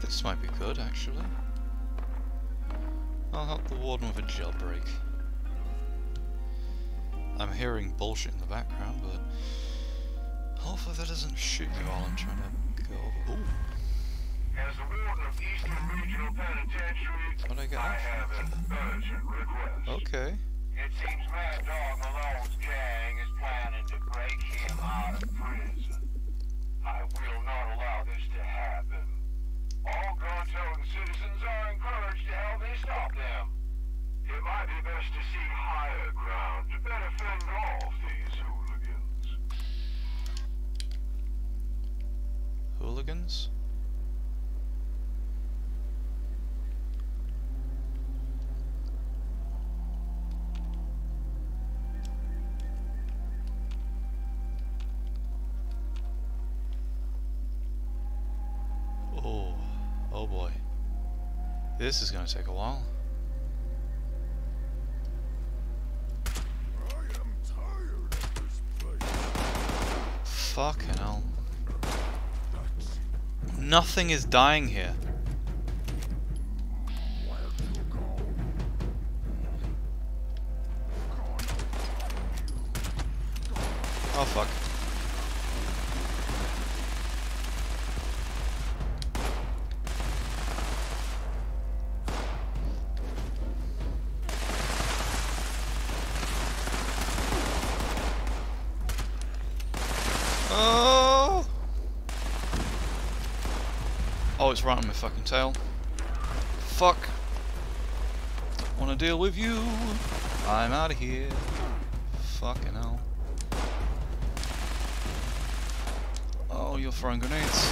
This might be good, actually. I'll help the warden with a jailbreak. I'm hearing bullshit in the background, but hopefully that doesn't shoot me while I'm trying to go over. Ooh. As the warden of Eastern Regional Penitentiary, I have an urgent request. Okay. It seems Mad Dog Malone's gang is planning to break him out of prison. I will not allow this to happen. All gun-toting citizens are encouraged to help me stop them. It might be best to seek higher ground to better fend off these hooligans. Hooligans? This is going to take a while. I am tired of this place. Fucking hell. Nothing is dying here. Oh fuck. Oh, it's right on my fucking tail. Fuck. Wanna deal with you? I'm out of here. Fucking hell. Oh, you're throwing grenades.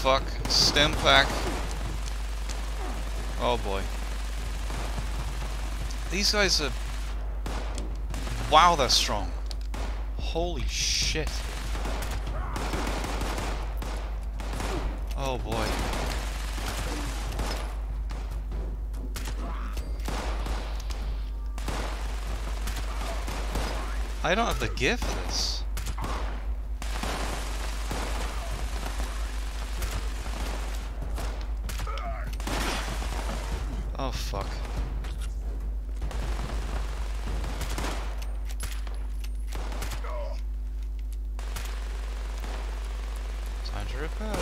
Fuck. Stem pack. Oh boy. These guys are... Wow, they're strong. Holy shit. Oh boy. I don't have the gear for this. Oh fuck. Time to repair.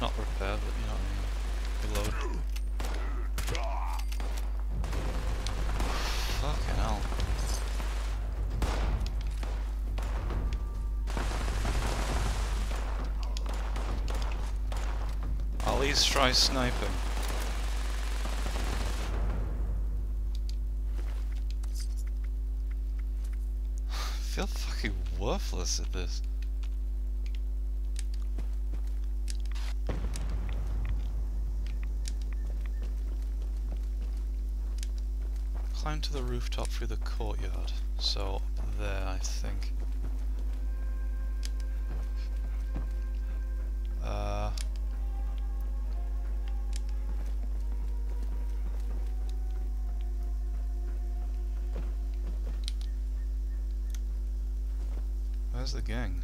Not repair, but you know what I mean. Reload. Fucking hell. I'll at least try sniping. I feel fucking worthless at this. Climb to the rooftop through the courtyard. So, up there, I think. Where's the gang?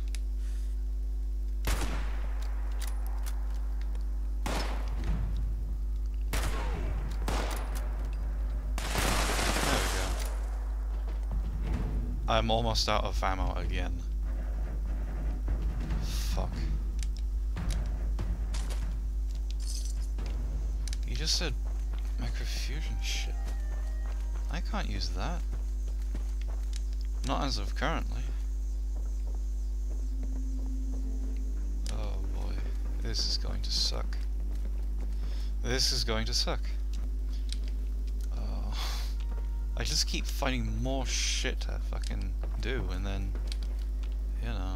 I'm almost out of ammo again. Fuck. You just said microfusion shit. I can't use that. Not as of currently. Oh boy. This is going to suck. This is going to suck. I just keep finding more shit to fucking do, and then, you know.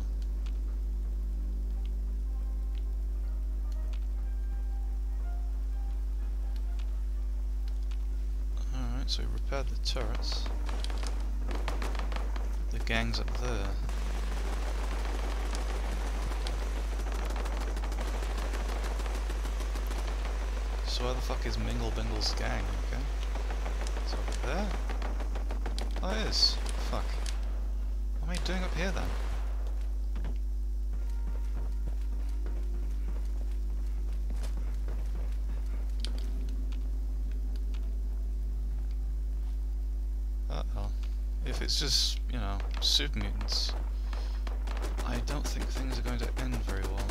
Alright, so we repaired the turrets. The gang's up there. So where the fuck is Mingle Bingle's gang, okay? It's over there. Oh, it is. Fuck. What am I doing up here then? that though. If it's just, you know, super mutants, I don't think things are going to end very well.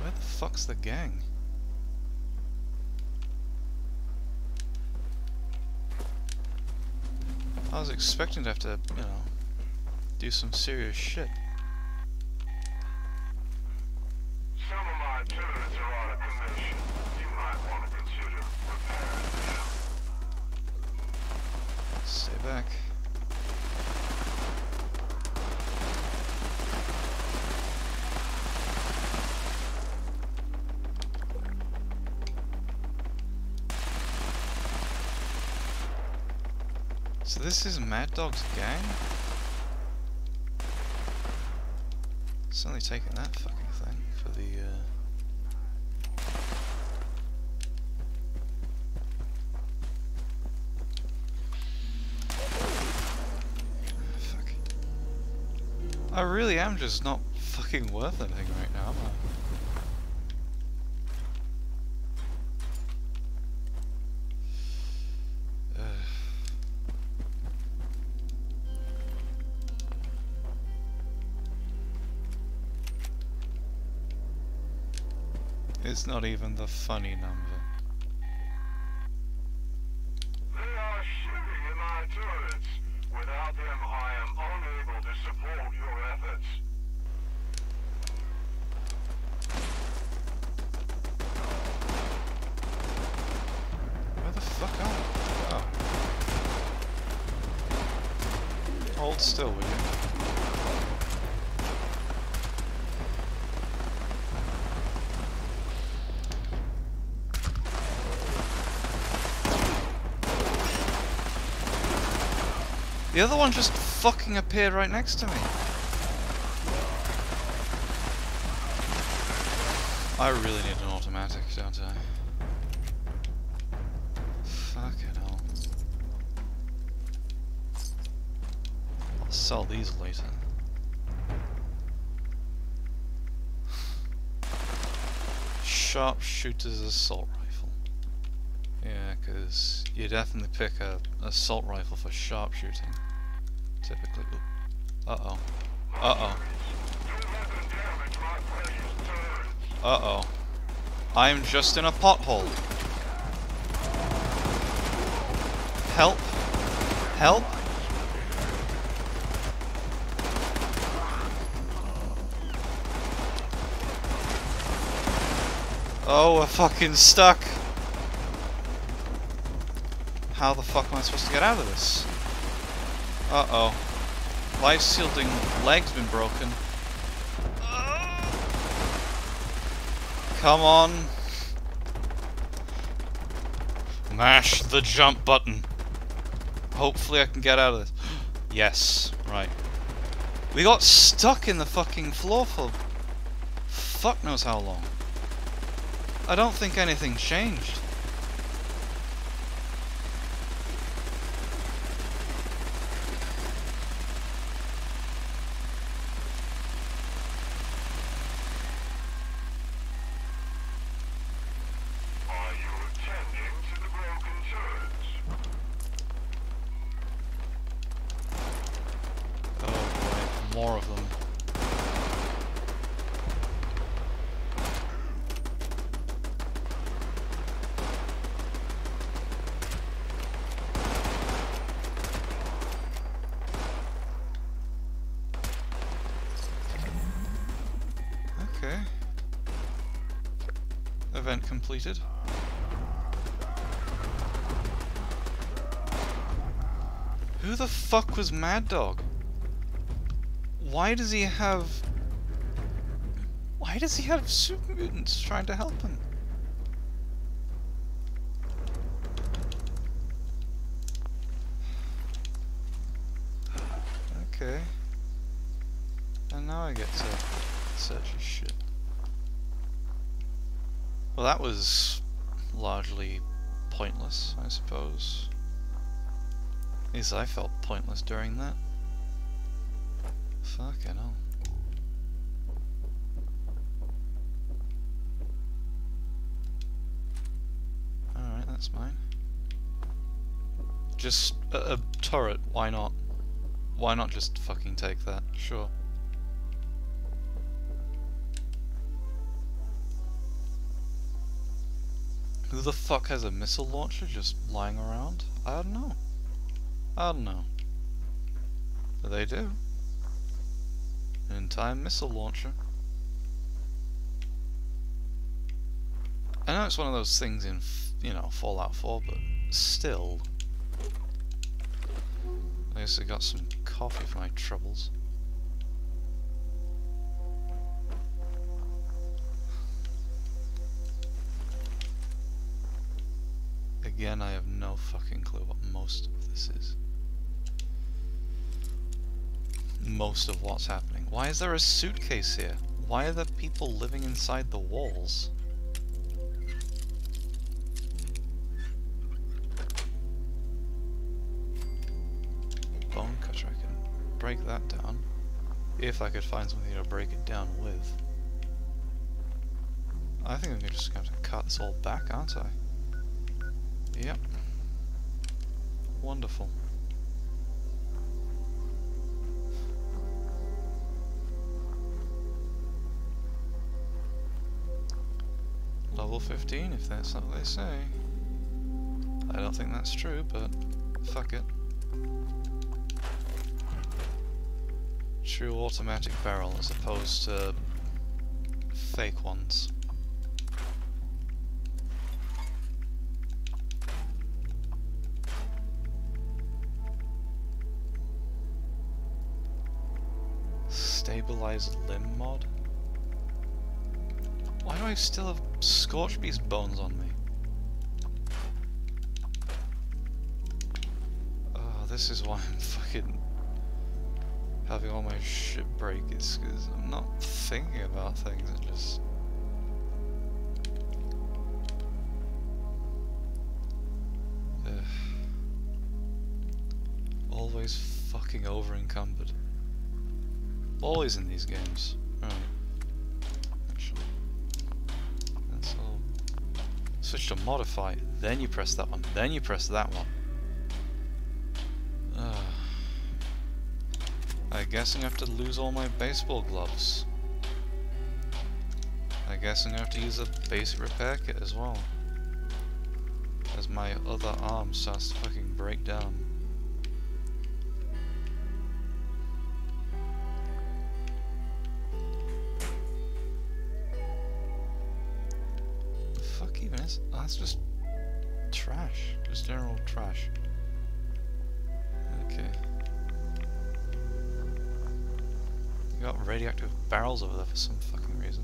Where the fuck's the gang? I was expecting to have to, you know, do some serious shit. So this is Mad Dog's gang? It's only taking that fucking thing for the, Fuck. I really am just not fucking worth anything right now, am I? It's not even the funny number. They are shooting at my turrets. Without them, I am unable to support your efforts. Where the fuck are we? Oh. Hold still, will you? The other one just fucking appeared right next to me. I really need an automatic, don't I? Fucking hell. I'll sell these later. Sharpshooter's assault rifle. Yeah, because you definitely pick a assault rifle for sharpshooting. Typically. Uh-oh. Uh-oh. Uh-oh. I'm just in a pothole. Help. Help. Oh, we're fucking stuck. How the fuck am I supposed to get out of this? Uh-oh. Life-shielding leg's been broken. Come on. Mash the jump button. Hopefully I can get out of this. Yes. Right. We got stuck in the fucking floor for fuck knows how long. I don't think anything changed. More of them. Okay. Event completed. Who the fuck was Mad Dog? Why does he have... why does he have super mutants trying to help him? Okay. And now I get to search his shit. Well, that was largely pointless, I suppose. At least I felt pointless during that. Fucking hell. That's mine. Just a turret, why not? Why not just fucking take that? Sure. Who the fuck has a missile launcher just lying around? I don't know. I don't know. But they do. An entire missile launcher. I know it's one of those things in, you know, Fallout 4, but still. I guess I got some coffee for my troubles. Again, I have no fucking clue what most of this is. Most of what's happening. Why is there a suitcase here? Why are there people living inside the walls? Bone cutter, I can break that down. If I could find something to break it down with. I think I'm just going to have to cut this all back, aren't I? Yep. Wonderful. Level 15, if that's what they say. I don't think that's true, but fuck it. True automatic barrel as opposed to fake ones. Stabilized limb mod? Why do I still have Scorchbeast bones on me? Oh, this is why I'm fucking having all my shit break, is because I'm not thinking about things, I just... Ugh. Always fucking over encumbered. Always in these games. Alright. Actually. That's all. Switch to modify, then you press that one, then you press that one. I guess I'm gonna have to lose all my baseball gloves. I guess I'm gonna have to use a basic repair kit as well. As my other arm starts to fucking break down. That's just trash. Just general trash. Okay. You got radioactive barrels over there for some fucking reason.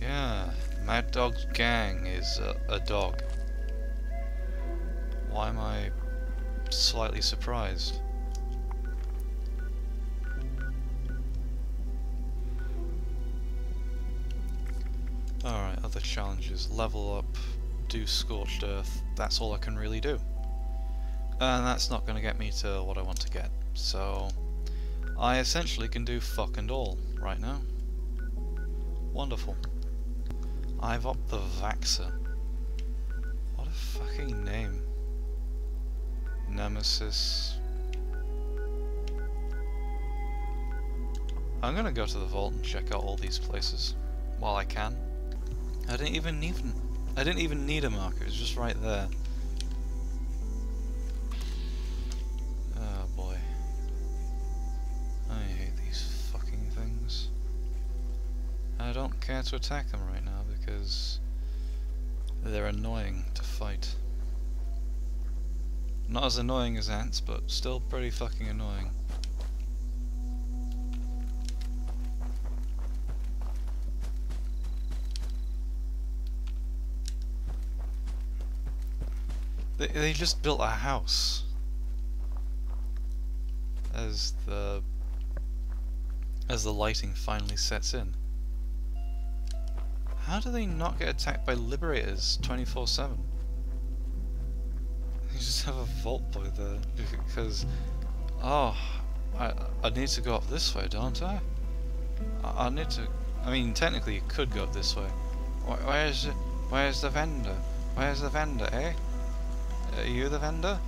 Yeah. Mad Dog's gang is a dog. Why am I slightly surprised? Alright, other challenges. Level up, do Scorched Earth. That's all I can really do. And that's not going to get me to what I want to get. So, I essentially can do fuck and all right now. Wonderful. I've upped the Vaxxer. What a fucking name. Nemesis. I'm going to go to the vault and check out all these places while I can. I didn't even need a marker, it's just right there. Oh boy. I hate these fucking things. I don't care to attack them right now because they're annoying to fight. Not as annoying as ants, but still pretty fucking annoying. They just built a house as the lighting finally sets in. How do they not get attacked by liberators 24/7? They just have a vault boy there because, oh, I need to go up this way, don't I? I need to. I mean, technically, you could go up this way. Where's the vendor? Where's the vendor, eh? Are you the vendor?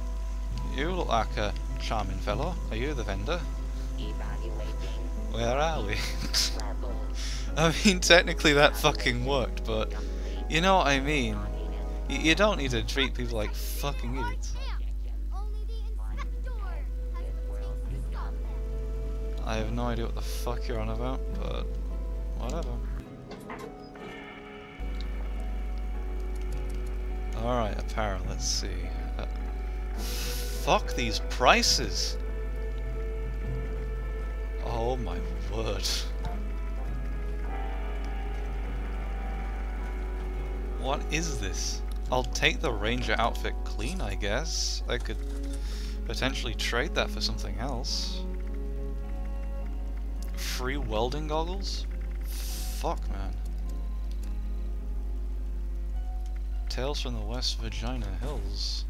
You look like a charming fellow. Are you the vendor? Evaluating. Where are we? I mean, technically that fucking worked, but you know what I mean. You don't need to treat people like fucking idiots. I have no idea what the fuck you're on about, but whatever. Alright, apparel, let's see. Fuck these prices! Oh my word. What is this? I'll take the ranger outfit clean, I guess. I could potentially trade that for something else. Free welding goggles? Fuck, man. Tales from the West Virginia Hills.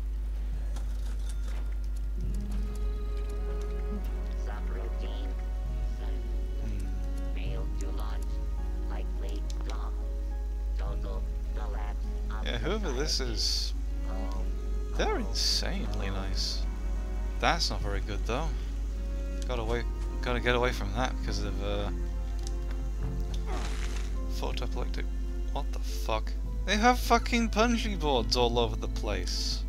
Yeah, whoever this is, they're insanely nice. That's not very good though. Gotta get away from that because of photoepileptic. What the fuck? They have fucking punji boards all over the place.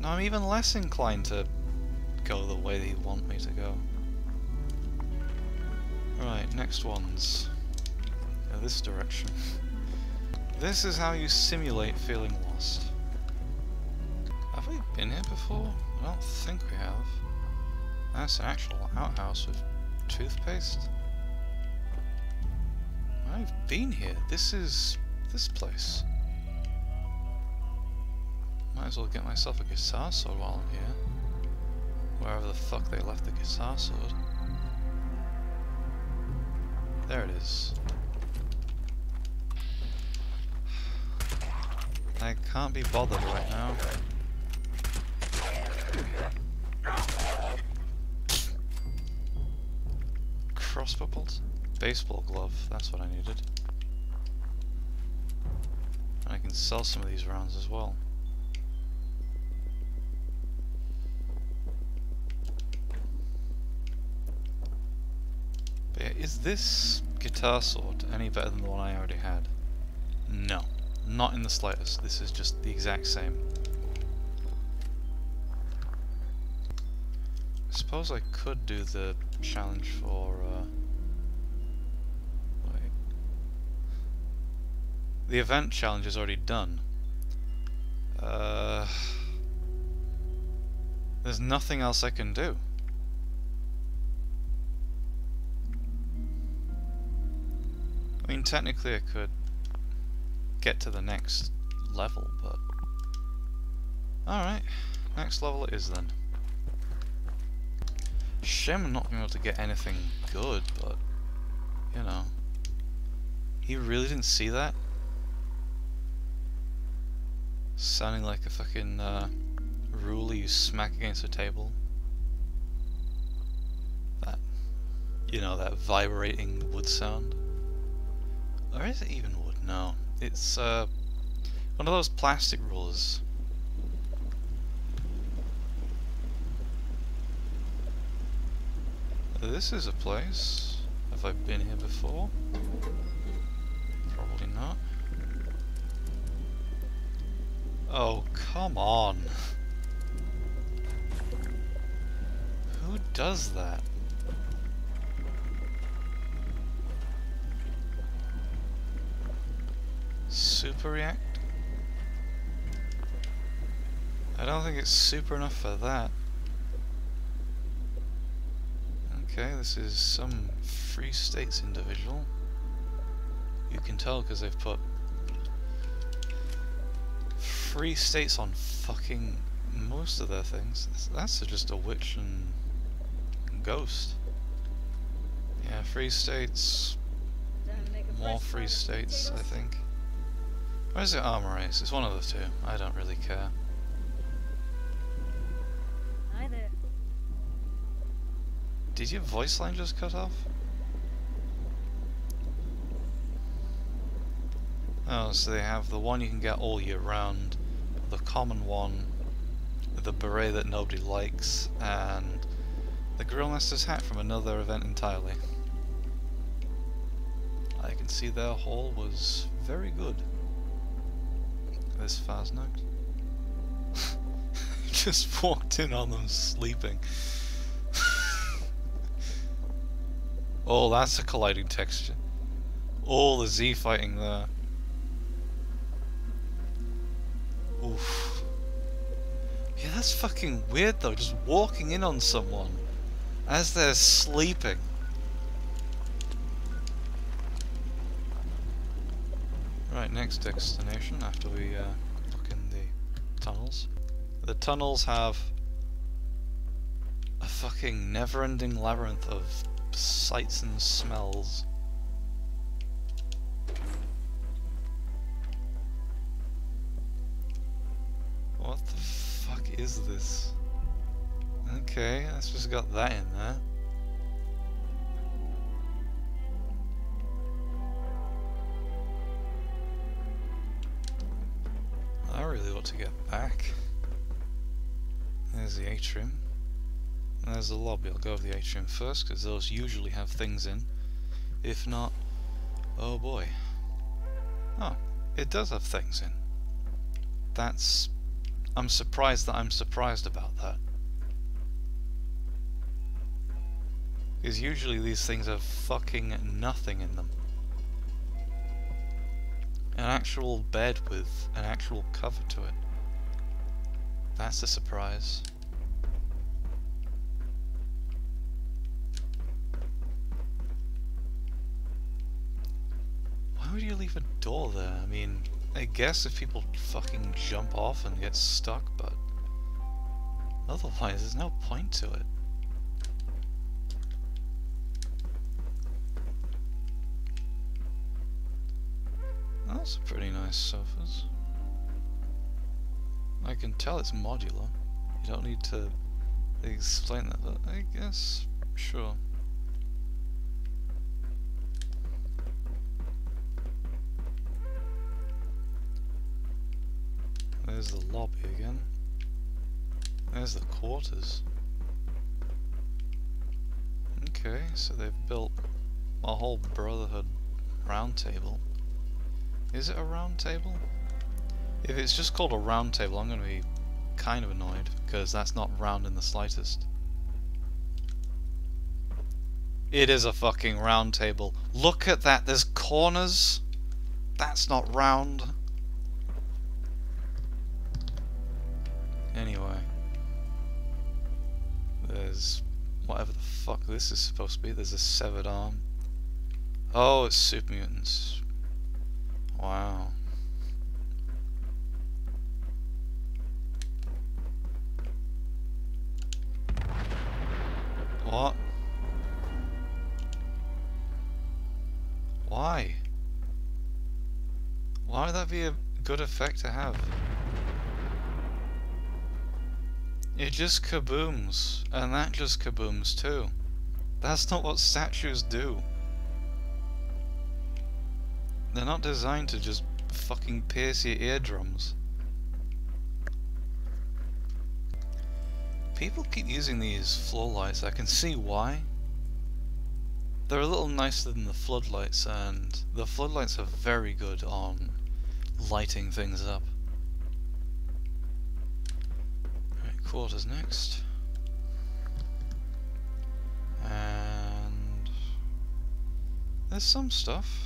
Now I'm even less inclined to go the way they want me to go. Right, next one's in this direction. This is how you simulate feeling lost. Have we been here before? I don't think we have. That's an actual outhouse with toothpaste. I've been here. This is this place. Might as well get myself a guitar sword while I'm here. Wherever the fuck they left the guitar sword. There it is. I can't be bothered right now. Crossbow bolt? Baseball glove, that's what I needed. And I can sell some of these rounds as well. But yeah, is this guitar sword any better than the one I already had? No. Not in the slightest. This is just the exact same. I suppose I could do the challenge for... wait. The event challenge is already done. There's nothing else I can do. I mean, technically I could get to the next level, but alright, next level it is then. Shame I'm not being able to get anything good, but you know, he really didn't see that. Sounding like a fucking ruler you smack against a table. That, you know, that vibrating wood sound. Or is it even wood? No. It's one of those plastic rulers. This is a place. Have I been here before? Probably not. Oh, come on. Who does that? Super react? I don't think it's super enough for that. Okay, this is some Free States individual. You can tell because they've put Free States on fucking most of their things. That's just a witch and ghost. Yeah, Free States. More Free States, I think. Or is it armor race? It's one of the two. I don't really care. Hi there. Did your voice line just cut off? Oh, so they have the one you can get all year round, the common one, the beret that nobody likes, and the Grill Master's hat from another event entirely. I can see their haul was very good. This Fasnacht just walked in on them sleeping. Oh, that's a colliding texture. All the Z fighting there. Oof. Yeah, that's fucking weird though, just walking in on someone as they're sleeping. Right, next destination after we look in the tunnels. The tunnels have a fucking never-ending labyrinth of sights and smells. What the fuck is this? Okay, that's just got that in there. I really ought to get back. There's the atrium. There's the lobby. I'll go over the atrium first, because those usually have things in. If not... oh boy. Oh, it does have things in. That's... I'm surprised that I'm surprised about that. Because usually these things have fucking nothing in them. An actual bed with an actual cover to it. That's a surprise. Why would you leave a door there? I mean, I guess if people fucking jump off and get stuck, but otherwise there's no point to it. Those are pretty nice sofas. I can tell it's modular. You don't need to explain that, but I guess, sure. There's the lobby again. There's the quarters. Okay, so they've built a whole Brotherhood round table. Is it a round table? If it's just called a round table, I'm going to be kind of annoyed, because that's not round in the slightest. It is a fucking round table. Look at that, there's corners. That's not round. Anyway. There's whatever the fuck this is supposed to be. There's a severed arm. Oh, it's super mutants. Wow. What? Why? Why would that be a good effect to have? It just kabooms, and that just kabooms too. That's not what statues do. They're not designed to just fucking pierce your eardrums. People keep using these floor lights, I can see why. They're a little nicer than the floodlights, and the floodlights are very good on lighting things up. Right, quarters next. And... there's some stuff.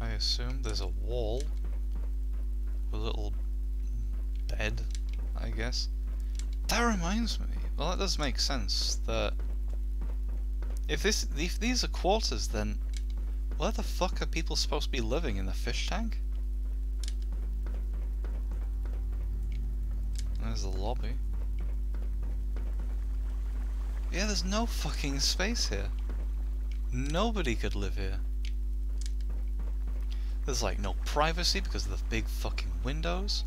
I assume there's a wall, a little bed, I guess. That reminds me, well that does make sense, that if these are quarters, then where the fuck are people supposed to be living? In the fish tank? There's the lobby. Yeah, there's no fucking space here. Nobody could live here. There's like no privacy because of the big fucking windows.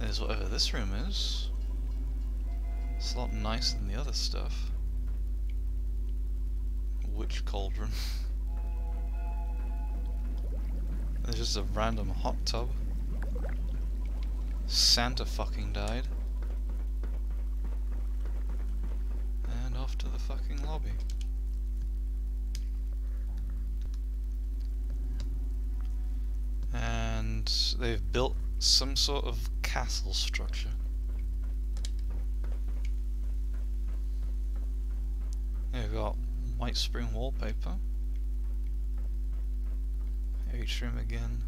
There's whatever this room is. It's a lot nicer than the other stuff. witch cauldron. There's just a random hot tub. Santa fucking died. And off to the fucking lobby. And they've built some sort of castle structure. We've got Whitespring wallpaper. Atrium again.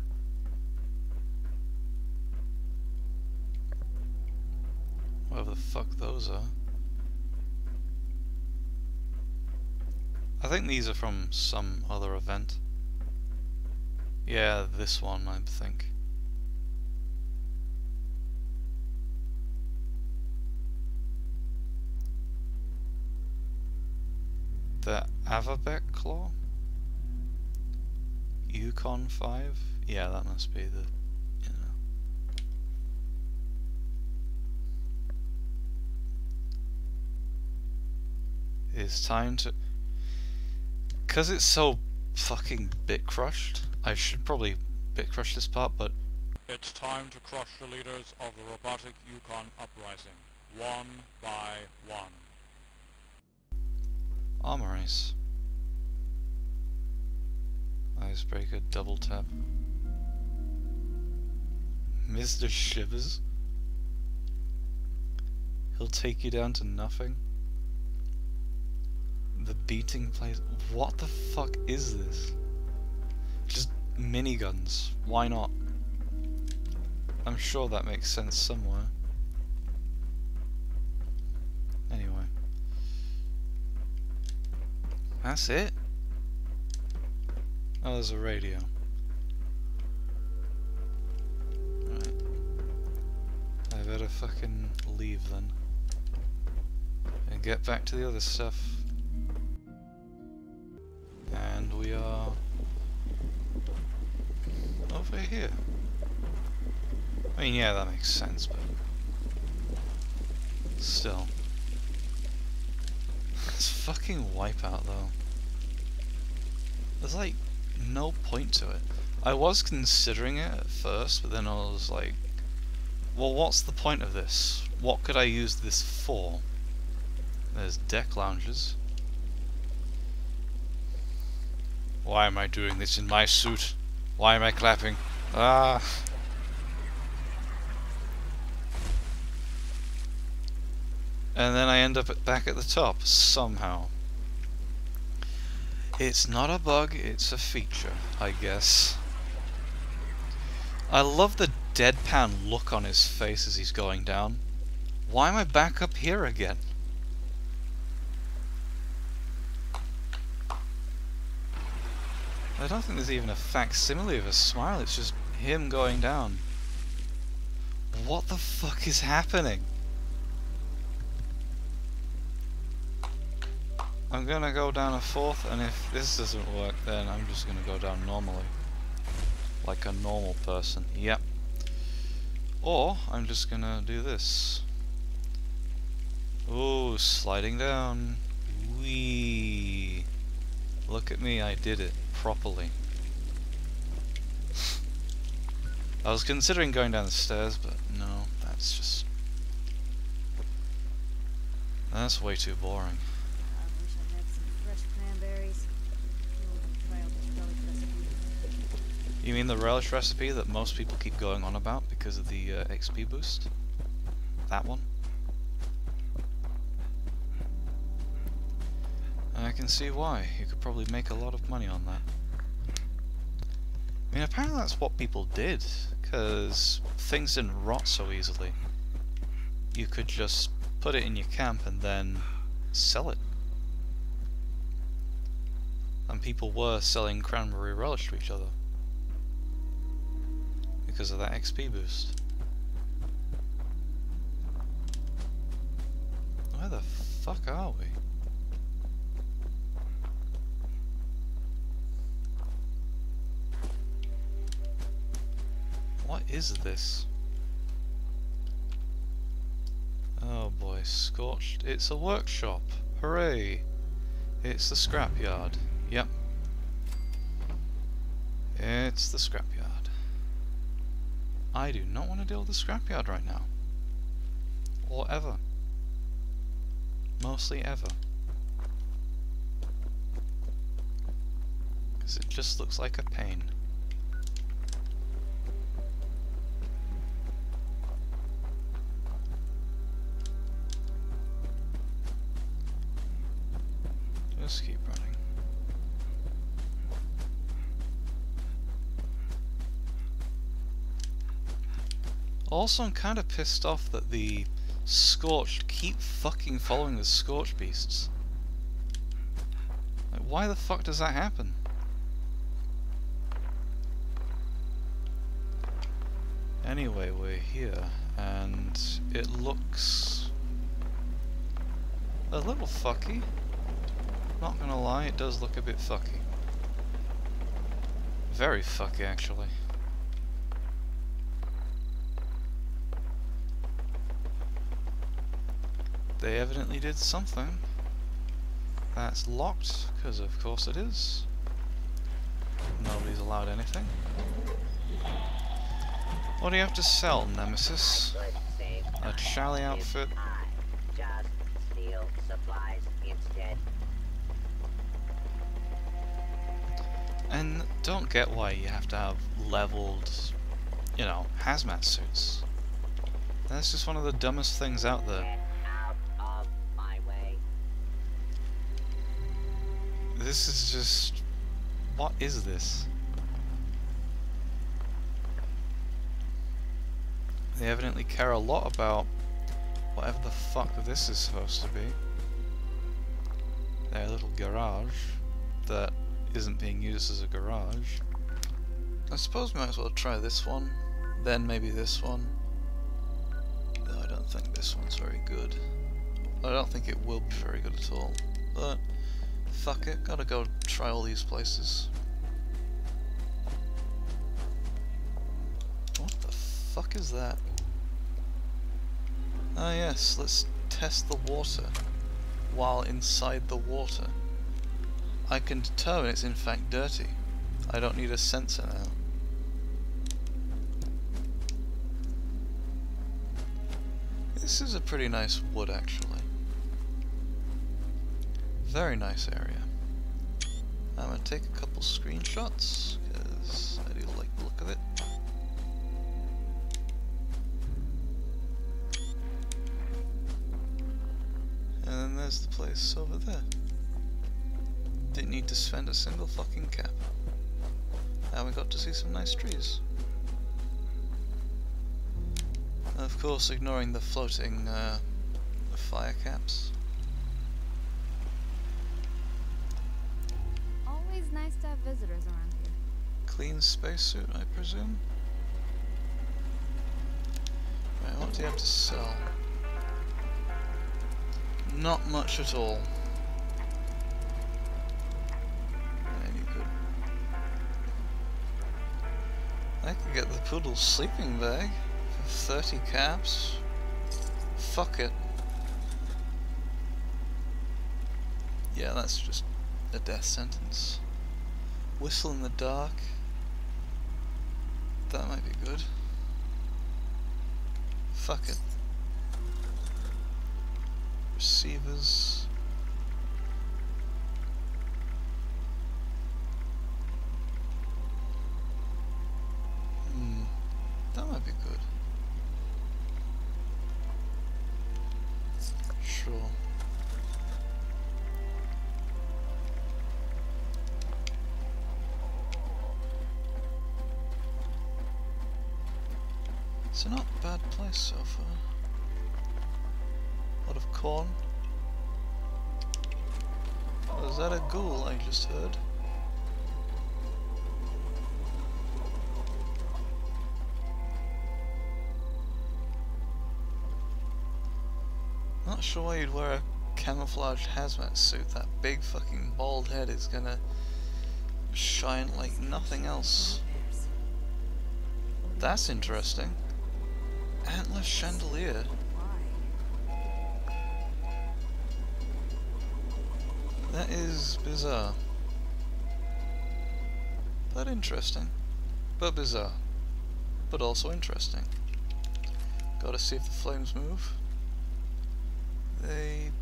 Whatever the fuck those are. I think these are from some other event. Yeah, this one I think. The Avabek Claw? Yukon 5? Yeah, that must be the... you know. It's time to... Because it's so fucking bit-crushed, I should probably bit-crush this part, but... It's time to crush the leaders of the robotic Yukon uprising, one by one. Armor Ice. Icebreaker, double tap. Mr. Shivers. He'll take you down to nothing. The beating place. What the fuck is this? Just miniguns. Why not? I'm sure that makes sense somewhere. Anyway. That's it? Oh, there's a radio. Right. I better fucking leave then. And get back to the other stuff. And we are... over here. I mean, yeah, that makes sense, but... still. It's fucking Wipeout though. There's like no point to it. I was considering it at first, but then I was like, well, what's the point of this? What could I use this for? There's deck lounges. Why am I doing this in my suit? Why am I clapping? Ah! And then I end up back at the top, somehow. It's not a bug, it's a feature, I guess. I love the deadpan look on his face as he's going down. Why am I back up here again? I don't think there's even a facsimile of a smile, it's just him going down. What the fuck is happening? I'm gonna go down a fourth, and if this doesn't work, then I'm just gonna go down normally. Like a normal person, yep. Or, I'm just gonna do this. Ooh, sliding down. Whee! Look at me, I did it properly. I was considering going down the stairs, but no, that's just... that's way too boring. You mean the relish recipe that most people keep going on about because of the XP boost? That one? I can see why. You could probably make a lot of money on that. I mean, apparently that's what people did, because things didn't rot so easily. You could just put it in your camp and then sell it. And people were selling cranberry relish to each other. Because of that XP boost. Where the fuck are we? What is this? Oh boy, Scorched. It's a workshop. Hooray! It's the scrapyard. Yep. It's the scrapyard. I do not want to deal with the scrapyard right now. Or ever. Mostly ever. Because it just looks like a pain. Just keep running. Also, I'm kind of pissed off that the Scorched keep fucking following the Scorchbeasts. Like, why the fuck does that happen? Anyway, we're here, and it looks a little fucky. Not gonna lie, it does look a bit fucky. Very fucky, actually. They evidently did something. That's locked, because of course it is. Nobody's allowed anything. What do you have to sell, Nemesis? A Charlie outfit. Just steal supplies instead. And don't get why you have to have leveled, you know, hazmat suits. That's just one of the dumbest things out there. This is just... what is this? They evidently care a lot about whatever the fuck this is supposed to be. Their little garage that isn't being used as a garage. I suppose we might as well try this one, then maybe this one. Though I don't think this one's very good. I don't think it will be very good at all, but... fuck it, gotta go try all these places. What the fuck is that? Ah yes, let's test the water while inside the water. I can determine it's in fact dirty. I don't need a sensor now. This is a pretty nice wood actually. Very nice area. I'm going to take a couple screenshots, because I do like the look of it. And then there's the place over there. Didn't need to spend a single fucking cap. And we got to see some nice trees. And of course ignoring the floating fire caps. Nice to have visitors around here. Clean spacesuit, I presume. Right, what do you have to sell? Not much at all. Any good. I could get the poodle's sleeping bag for 30 caps. Fuck it. Yeah, that's just a death sentence. Whistle in the dark. That might be good. Fuck it. Receivers. That might be good. Sure. It's not a bad place so far. A lot of corn. Was that a ghoul I just heard? Not sure why you'd wear a camouflaged hazmat suit. That big fucking bald head is gonna shine like nothing else. That's interesting. Antler chandelier. That is bizarre. But interesting. But bizarre. But also interesting. Gotta see if the flames move. They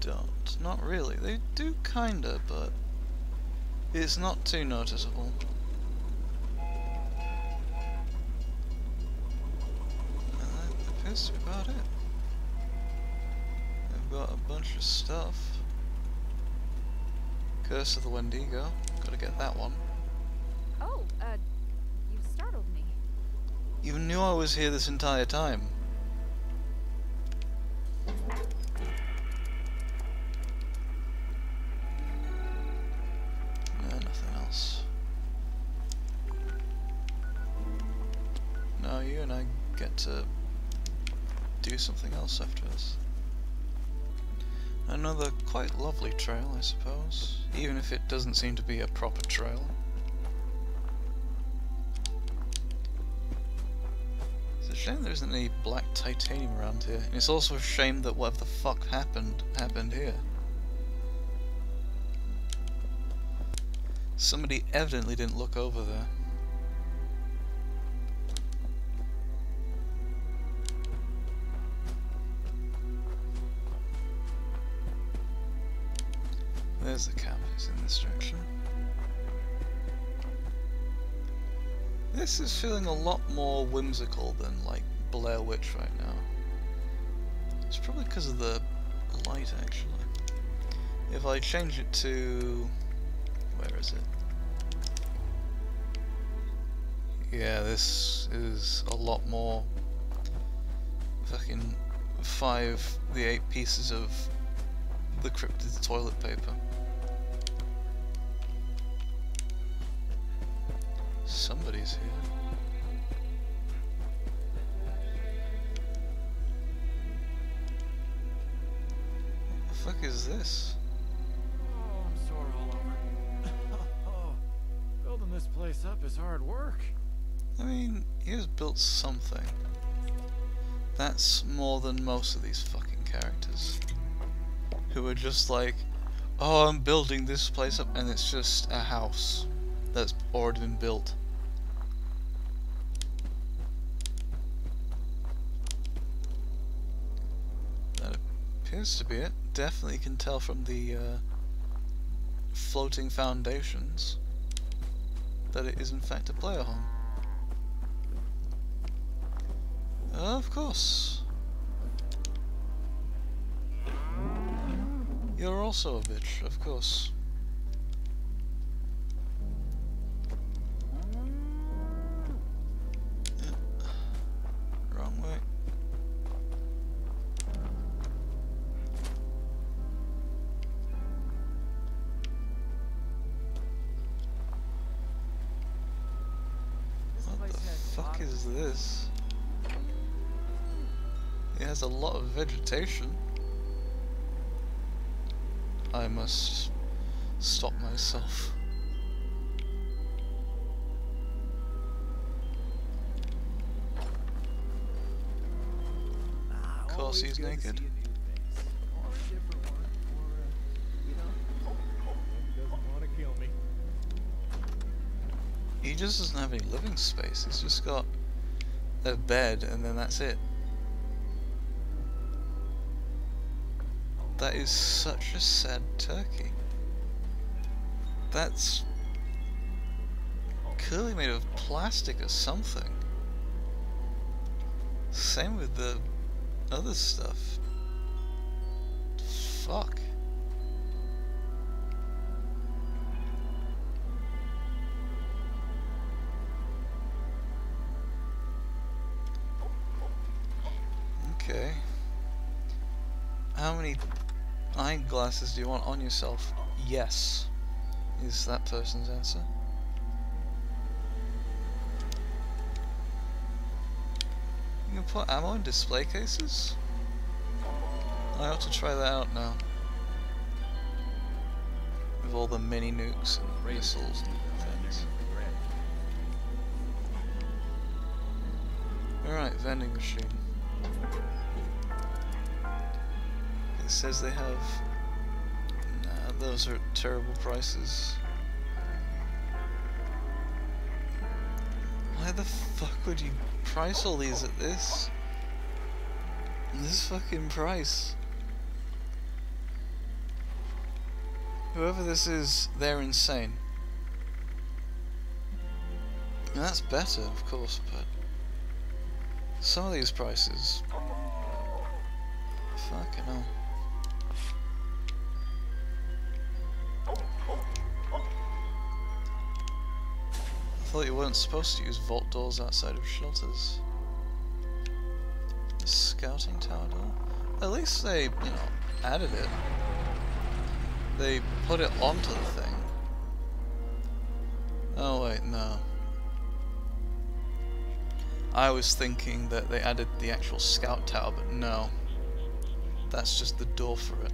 don't. Not really. They do kinda, but it's not too noticeable. And that appears to be about it. I've got a bunch of stuff. Curse of the Wendigo. Gotta get that one. Oh, you startled me. You knew I was here this entire time. To do something else after this. Another quite lovely trail, I suppose, even if it doesn't seem to be a proper trail. It's a shame there isn't any black titanium around here, and it's also a shame that whatever the fuck happened here. Somebody evidently didn't look over there. There's the camp, it's in this direction. This is feeling a lot more whimsical than like Blair Witch right now. It's probably because of the light actually. If I change it to... where is it? Yeah, this is a lot more fucking 5 the 8 pieces of the cryptid toilet paper. Somebody's here. What the fuck is this? Oh, I'm sore all over. Building this place up is hard work. I mean, he has built something. That's more than most of these fucking characters. Who are just like, oh, I'm building this place up, and it's just a house that's already been built. That appears to be it. Definitely can tell from the floating foundations that it is in fact a player home. Of course. You're also a bitch, of course. Wrong way. What the fuck is this? It has a lot of vegetation. I must stop myself. Of course he's naked. He just doesn't have any living space, he's just got a bed and then that's it. That is such a sad turkey. That's clearly made of plastic or something. Same with the other stuff. Fuck. Okay. How many eyeglasses do you want on yourself? Yes, is that person's answer. You can put ammo in display cases? I ought to try that out now. With all the mini nukes and missiles and things. Alright, vending machine. It says they have those are terrible prices. Why the fuck would you price all these at this? This fucking price. Whoever this is, they're insane. And that's better, of course, but some of these prices, fucking hell. I thought you weren't supposed to use vault doors outside of shelters. A scouting tower door? At least they, you know, added it. They put it onto the thing. Oh wait, no. I was thinking that they added the actual scout tower, but no. That's just the door for it.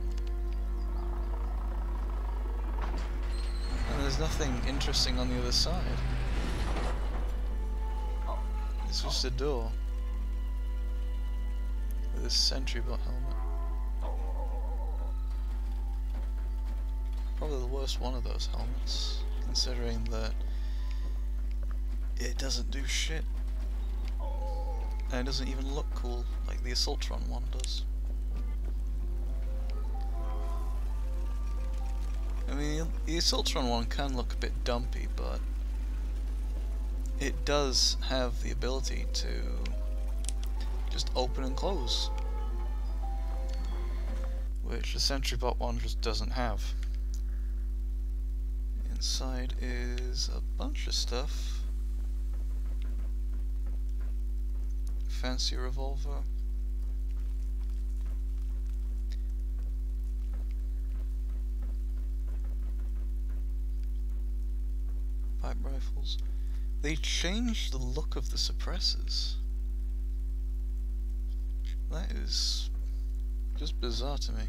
And there's nothing interesting on the other side. It's just a door. With a sentry bot helmet. Probably the worst one of those helmets, considering that it doesn't do shit. And it doesn't even look cool like the Assaultron one does. I mean, the Assaultron one can look a bit dumpy, but it does have the ability to just open and close, which the SentryBot one just doesn't have. Inside is a bunch of stuff. Fancy revolver. Pipe rifles. They changed the look of the suppressors. That is just bizarre to me.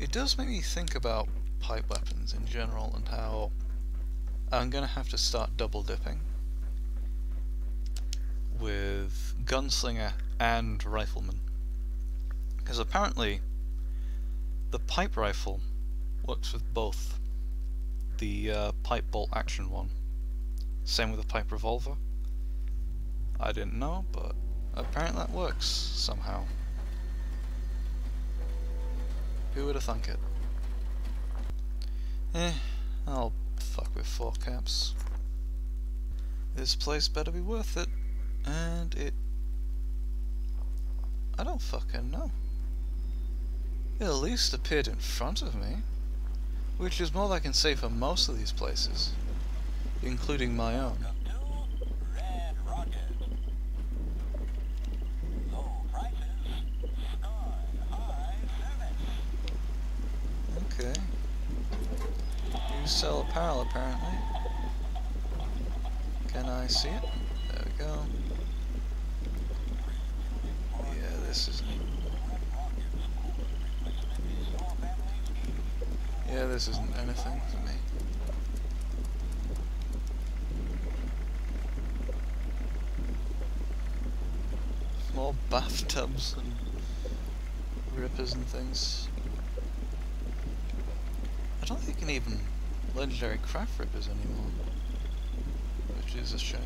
It does make me think about pipe weapons in general and how I'm gonna have to start double dipping with gunslinger and rifleman, because apparently the pipe rifle works with both. The pipe bolt action one, same with the pipe revolver. I didn't know, but apparently that works somehow. Who would have thunk it? Eh, I'll fuck with 4 caps. This place better be worth it, and it... I don't fucking know. It at least appeared in front of me, which is more than I can say for most of these places, including my own. Sell apparel apparently. Can I see it? There we go. Yeah, this is neat. Yeah, this isn't anything for me. More bathtubs and rippers and things. I don't think you can even legendary craft rippers anymore, which is a shame.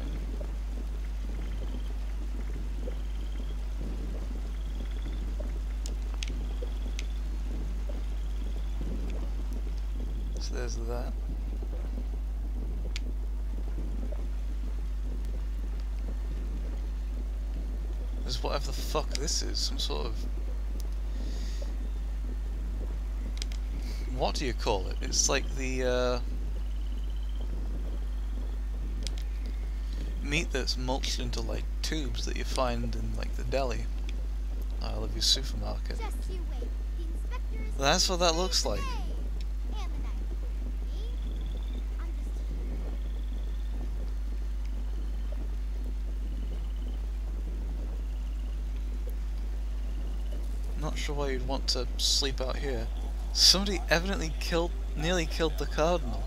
So there's that. There's whatever the fuck this is, some sort of... What do you call it? It's like the meat that's mulched into like tubes that you find in like the deli aisle of your supermarket. That's what that looks like. Not sure why you'd want to sleep out here. Somebody evidently nearly killed the cardinal.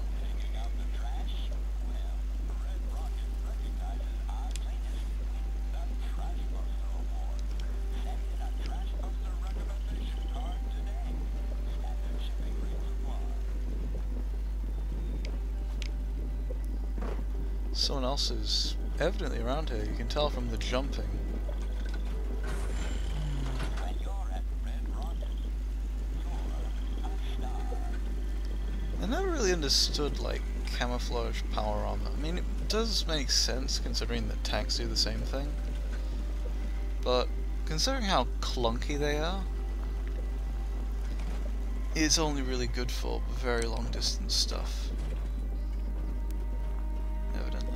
Someone else is evidently around here. You can tell from the jumping. I never really understood, like, camouflage power armor. I mean, it does make sense considering that tanks do the same thing. But considering how clunky they are, it's only really good for very long distance stuff. Evidently.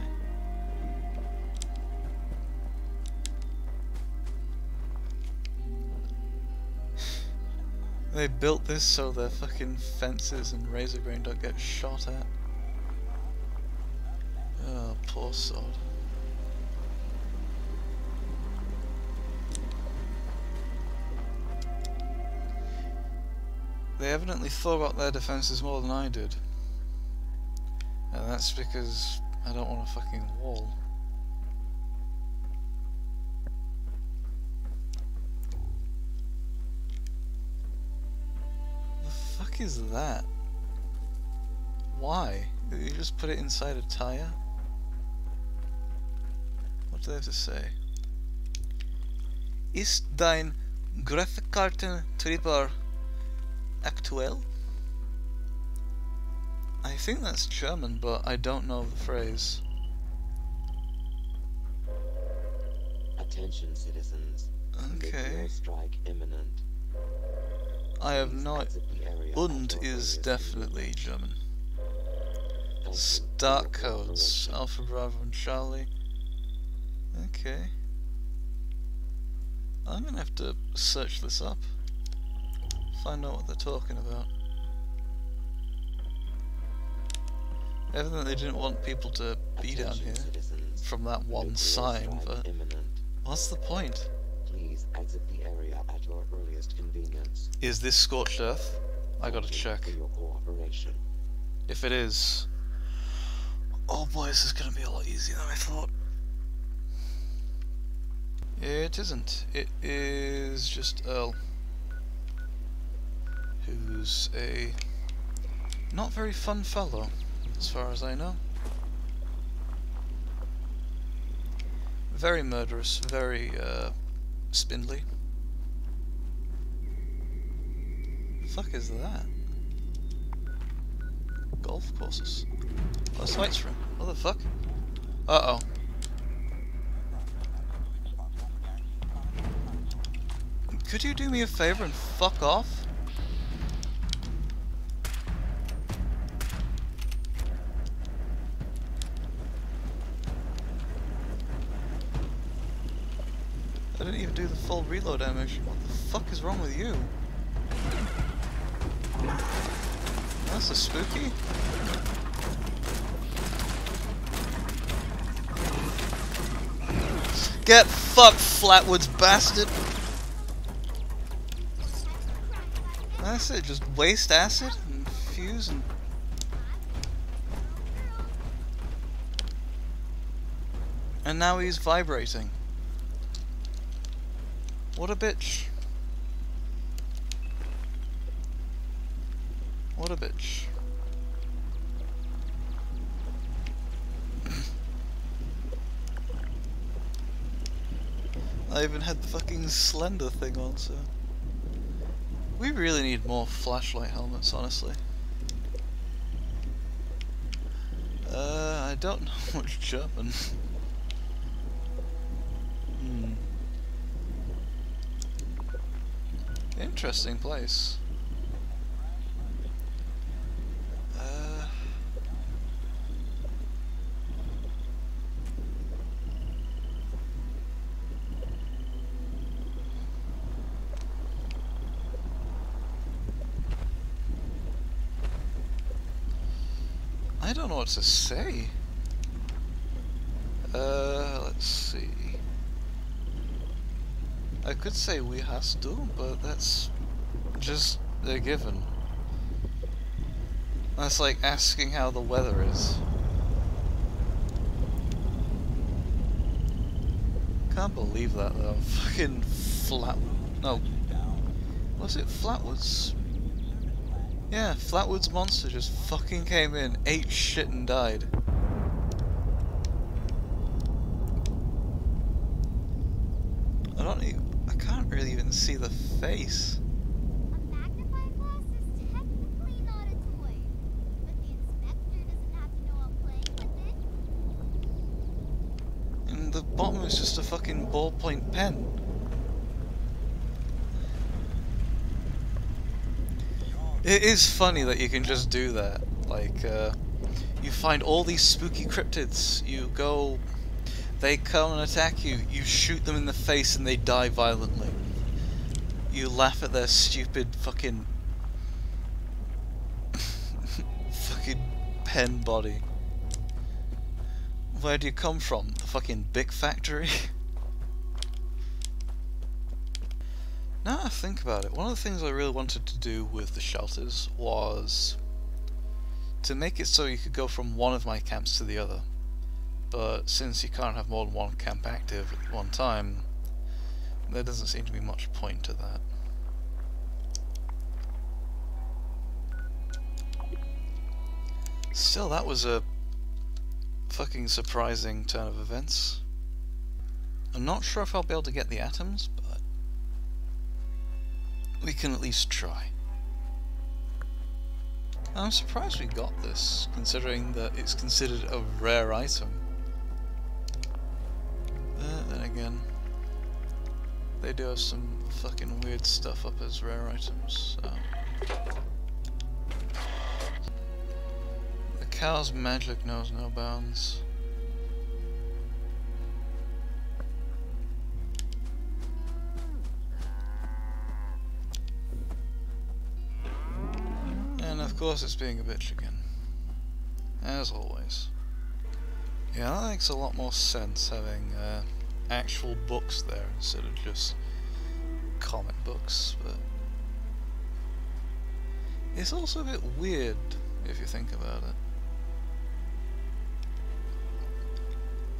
They built this so their fucking fences and razor grain don't get shot at. Oh, poor sod. They evidently thought about their defenses more than I did. And that's because I don't want a fucking wall. The fuck is that? Why? Did you just put it inside a tire? What do they have to say? Ist dein Grafikkartentriebler aktuell? I think that's German, but I don't know the phrase. Attention, citizens. Okay. Strike imminent. I have not. Und is definitely German. Start codes. Alpha, Bravo, and Charlie. Okay. I'm gonna have to search this up. Find out what they're talking about. Evidently they didn't want people to be Attention down here citizens. From that one sign, but what's the point? Please exit the area at your earliest convenience. Is this Scorched Earth? I gotta check. If it is... Oh boy, this is gonna be a lot easier than I thought. It isn't. It is just Earl. Who's a not very fun fellow, as far as I know. Very murderous, very spindly. The fuck is that? Golf courses. Oh, that's Whitesprings. What the fuck? Uh oh. Could you do me a favor and fuck off? I didn't even do the full reload damage. What the fuck is wrong with you? That's a spooky. Get fucked, Flatwoods bastard! That's it, just waste acid and fuse and... And now he's vibrating. What a bitch. What a bitch. I even had the fucking slender thing on, so... We really need more flashlight helmets, honestly. I don't know much German. Interesting place. I don't know what to say. Let's see. I could say we has to, but that's just a given. That's like asking how the weather is. Can't believe that though. Fucking flat. No. Was it Flatwoods? Yeah, Flatwoods Monster just fucking came in, ate shit and died. see the face. A magnifying glass is technically not a toy, but the inspector doesn't have to know I'm playing with it. And the bottom is just a fucking ballpoint pen. It is funny that you can just do that. Like, you find all these spooky cryptids, you go, they come and attack you, you shoot them in the face and they die violently. You laugh at their stupid fucking... fucking pen body. Where do you come from? The fucking Bic factory? Now that I think about it, one of the things I really wanted to do with the shelters was to make it so you could go from one of my camps to the other. But since you can't have more than one camp active at one time, there doesn't seem to be much point to that. Still, that was a fucking surprising turn of events. I'm not sure if I'll be able to get the atoms, but we can at least try. I'm surprised we got this, considering that it's considered a rare item. Then again, they do have some fucking weird stuff up as rare items, so... The cow's magic knows no bounds. Of course it's being a bitch again, as always. Yeah, that makes a lot more sense, having actual books there instead of just comic books, but... It's also a bit weird, if you think about it.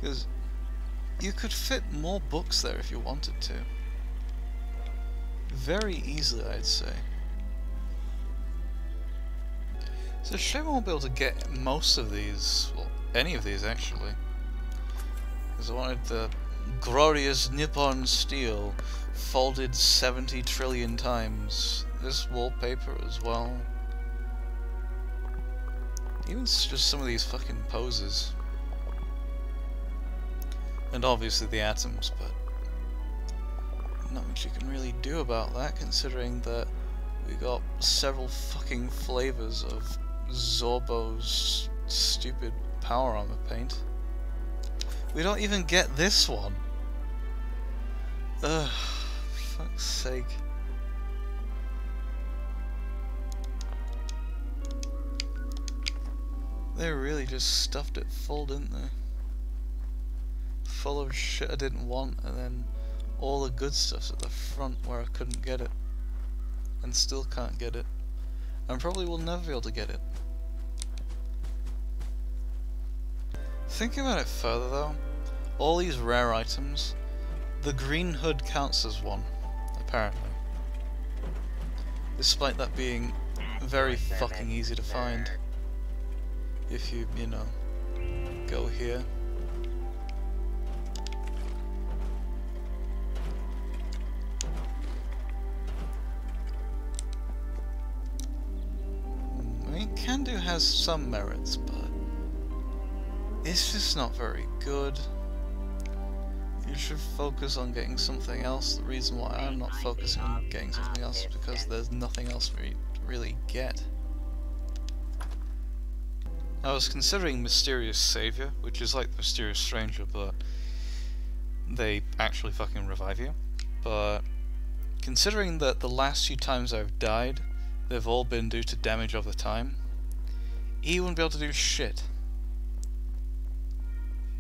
Because you could fit more books there if you wanted to. Very easily, I'd say. It's a shame I won't be able to get most of these, well, any of these actually. Because I wanted the glorious Nippon steel folded 70 trillion times. This wallpaper as well. Even just some of these fucking poses. And obviously the atoms, but not much you can really do about that, considering that we got several fucking flavors of Zorbo's stupid power armor paint. We don't even get this one. Ugh, fuck's sake. They really just stuffed it full, didn't they? Full of shit I didn't want, and then all the good stuff's at the front where I couldn't get it. And still can't get it. And probably will never be able to get it. Thinking about it further though, all these rare items, the green hood counts as one, apparently. Despite that being very fucking easy to find. If you, you know, go here. Kandu has some merits, but it's just not very good. You should focus on getting something else. The reason why I'm not focusing on getting something else is because there's nothing else for you to really get. I was considering Mysterious Savior, which is like the Mysterious Stranger, but they actually fucking revive you. But considering that the last few times I've died, they've all been due to damage over time, he wouldn't be able to do shit.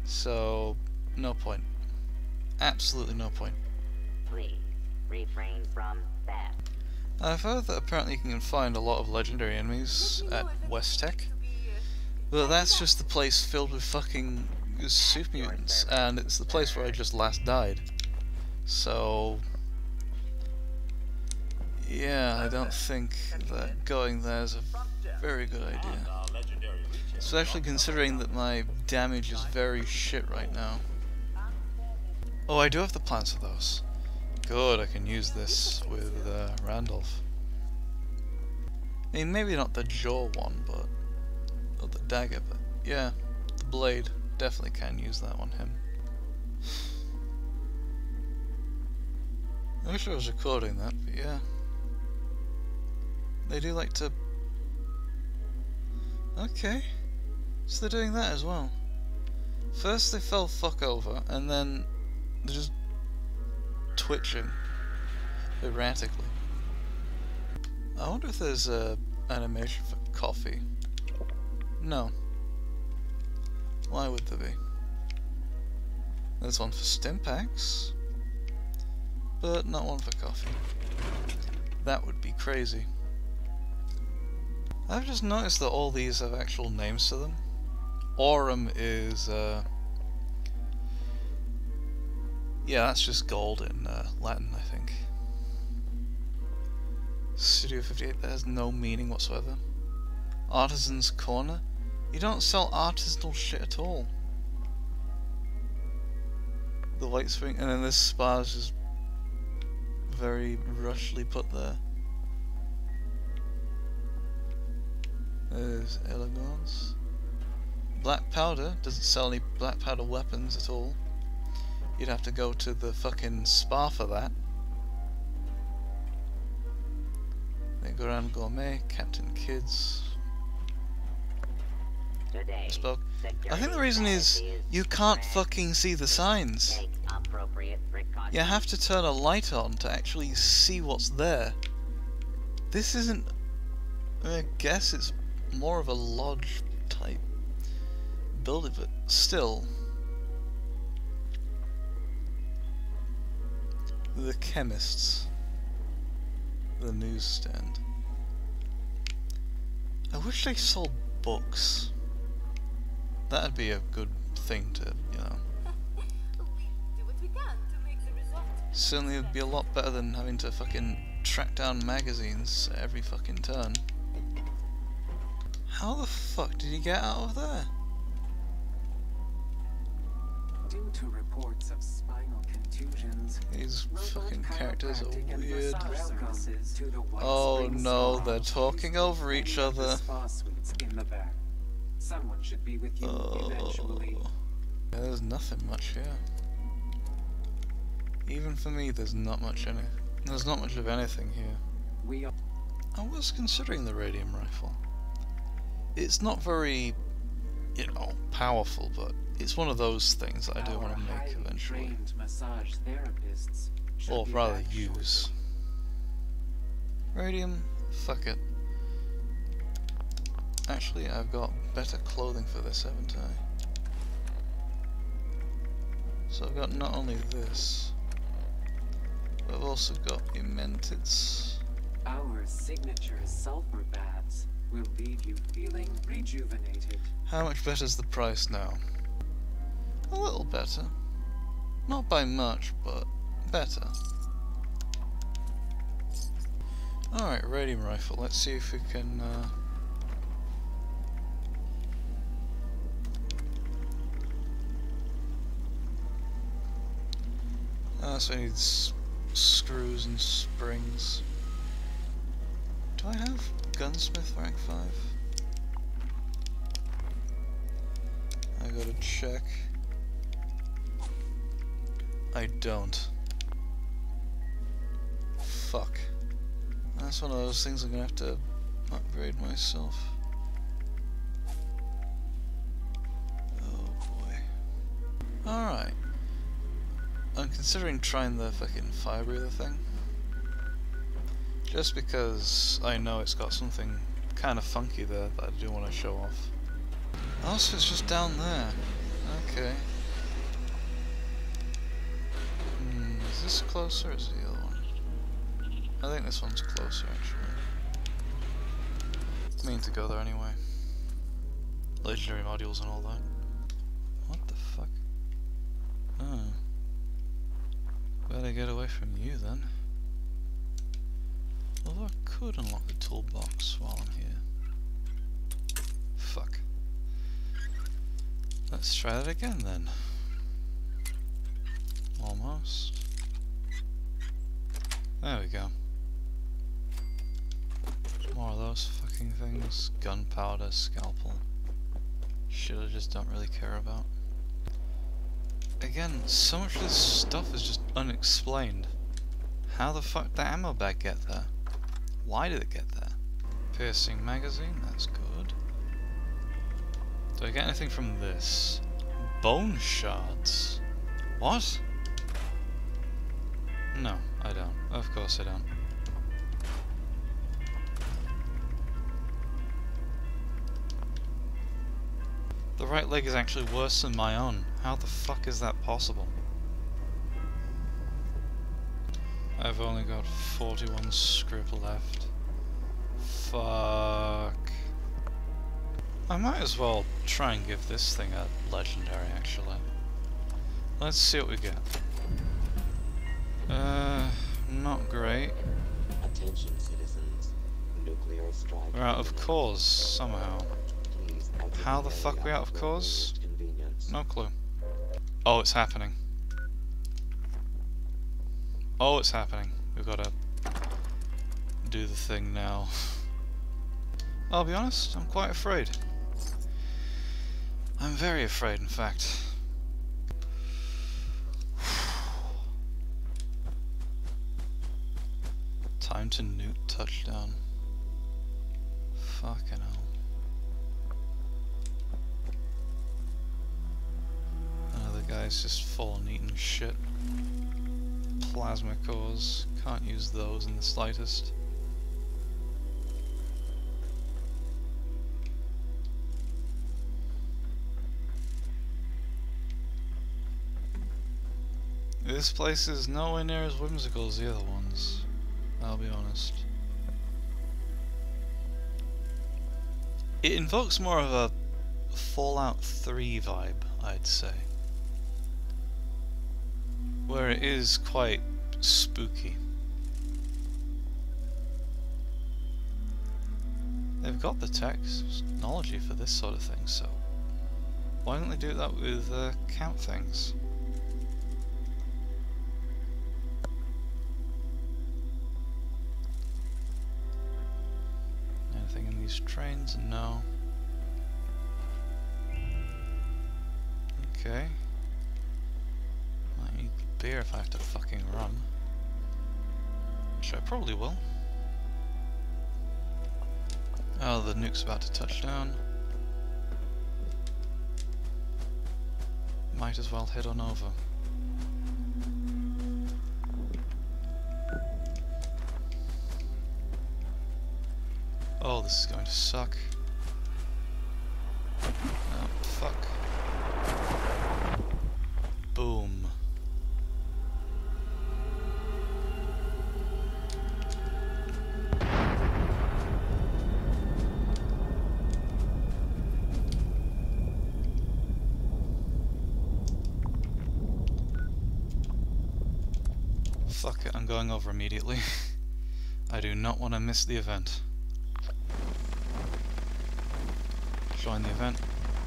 So, no point. Absolutely no point. Please refrain from that. I've heard that apparently you can find a lot of legendary enemies at West Tech, but that's just the place filled with fucking super mutants, and it's the place where I just last died. So... yeah, I don't think that going there is a very good idea. Especially considering that my damage is very shit right now. Oh, I do have the plans for those. good, I can use this with Randolph. I mean, maybe not the jaw one, but... or the dagger, but yeah, the blade. Definitely can use that on him. I wish I was recording that, but yeah. They do like to... Okay. So they're doing that as well. First they fell fuck over, and then they're just twitching erratically. I wonder if there's a animation for coffee. No. Why would there be? There's one for Stimpax, but not one for coffee. That would be crazy. I've just noticed that all these have actual names to them. Aurum is, yeah, that's just gold in Latin, I think. Studio 58, that has no meaning whatsoever. Artisan's Corner? You don't sell artisanal shit at all. The Whitespring, and then this spa is just very rushly put there. There's Elegance. Black Powder doesn't sell any Black Powder weapons at all. You'd have to go to the fucking spa for that. Then go around Gourmet, Captain Kids. Spoke. I think the reason is you can't fucking see the signs. You have to turn a light on to actually see what's there. This isn't... I guess it's more of a lodge type building, but still. The chemists. The newsstand. I wish they sold books. That'd be a good thing to, you know. Certainly it'd be a lot better than having to fucking track down magazines every fucking turn. How the fuck did he get out of there? Due to reports of spinal contusions, these fucking characters are weird. Oh no, they're talking over each other. Someone should be with you eventually. Yeah, there's nothing much here. Even for me, there's not much in it. There's not much of anything here. I was considering the Radium Rifle. It's not very, you know, powerful, but it's one of those things that I do want to make eventually. Or rather, use. Radium, fuck it. Actually, I've got better clothing for this, haven't I? So I've got not only this, but I've also got Ementids. Our signature sulfur baths will leave you feeling rejuvenated. How much better is the price now? A little better. Not by much, but better. Alright, Radium Rifle. Let's see if we can... so I need screws and springs. Do I have gunsmith rank 5? I gotta check. I don't. Fuck. That's one of those things I'm gonna have to upgrade myself. Oh boy. Alright. I'm considering trying the fucking fire breather thing. Just because I know it's got something kind of funky there that I do want to show off. Oh, so it's just down there. Okay. Is this closer or is it the other one? I think this one's closer, actually. I mean to go there anyway. Legendary modules and all that. What the fuck? Oh. Better get away from you then. Although I could unlock the toolbox while I'm here. Fuck. Let's try that again then. Almost. There we go. More of those fucking things. Gunpowder, scalpel. Shit I just don't really care about. Again, so much of this stuff is just unexplained. How the fuck did that ammo bag get there? Why did it get there? Piercing magazine, that's good. Do I get anything from this? Bone shards? What? No, I don't. Of course I don't. The right leg is actually worse than my own. How the fuck is that possible? I've only got 41 scrip left. Fuck. I might as well try and give this thing a legendary, actually. Let's see what we get. Not great. Attention, citizens. Nuclear strike. We're out of cause, somehow. How the fuck we out of cause? No clue. Oh, it's happening. Oh, it's happening. We've got to do the thing now. I'll be honest, I'm quite afraid. I'm very afraid, in fact. Time to nuke touchdown. Fucking hell. Guys just fallen eating shit. Plasma cores, can't use those in the slightest. This place is nowhere near as whimsical as the other ones, I'll be honest. It invokes more of a Fallout 3 vibe, I'd say. Where it is quite spooky. They've got the technology for this sort of thing, so why don't they do that with count things? Anything in these trains? No. Okay. Beer if I have to fucking run, which I probably will. Oh, the nuke's about to touch down. Might as well head on over. Oh, this is going to suck. Oh, fuck. Boom. Fuck it, I'm going over immediately. I do not want to miss the event. Join the event.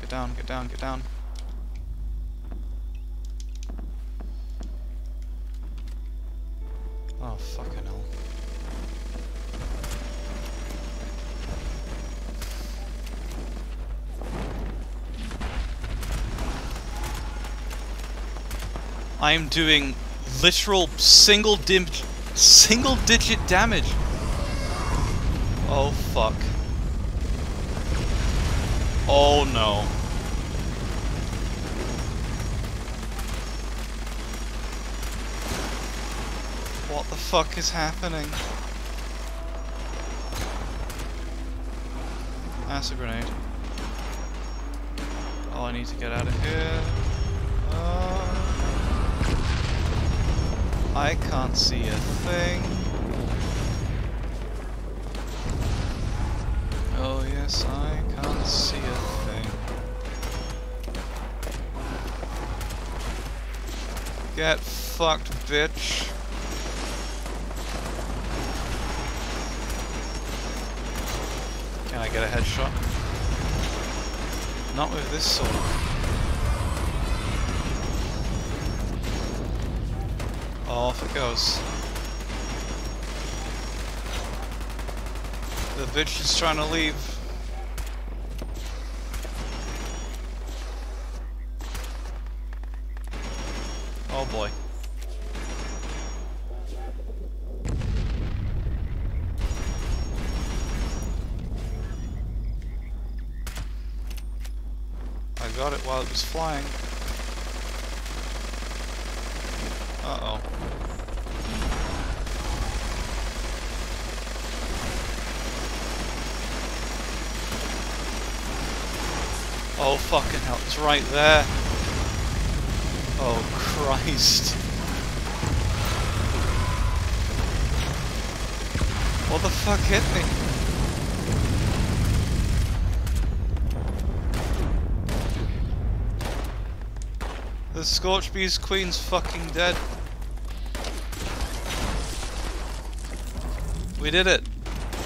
Get down, get down, get down. Oh, fucking hell. I am doing literal single digit damage. Oh fuck. Oh no. What the fuck is happening? That's a grenade. Oh, I need to get out of here. I can't see a thing. Oh yes, I can't see a thing. Get fucked, bitch. Can I get a headshot? Not with this sword. Off it goes. The bitch is trying to leave. Oh boy. I got it while it was flying. Uh-oh. Oh fucking hell, it's right there. Oh Christ. What the fuck hit me? The Scorchbeasts Queen's fucking dead. We did it.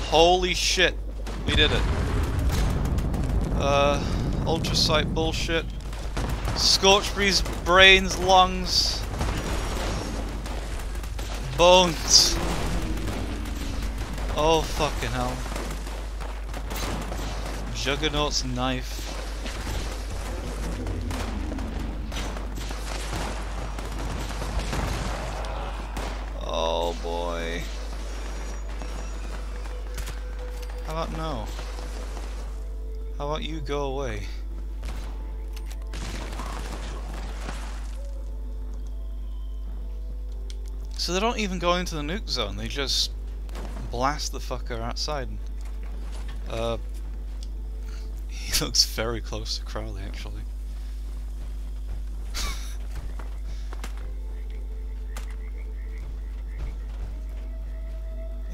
Holy shit. We did it. Ultracite bullshit. Scorchbeast brains, lungs, bones. Oh fucking hell. Juggernaut's knife. Oh boy. How about no? How about you go away? So they don't even go into the nuke zone, they just blast the fucker outside. He looks very close to Crowley, actually.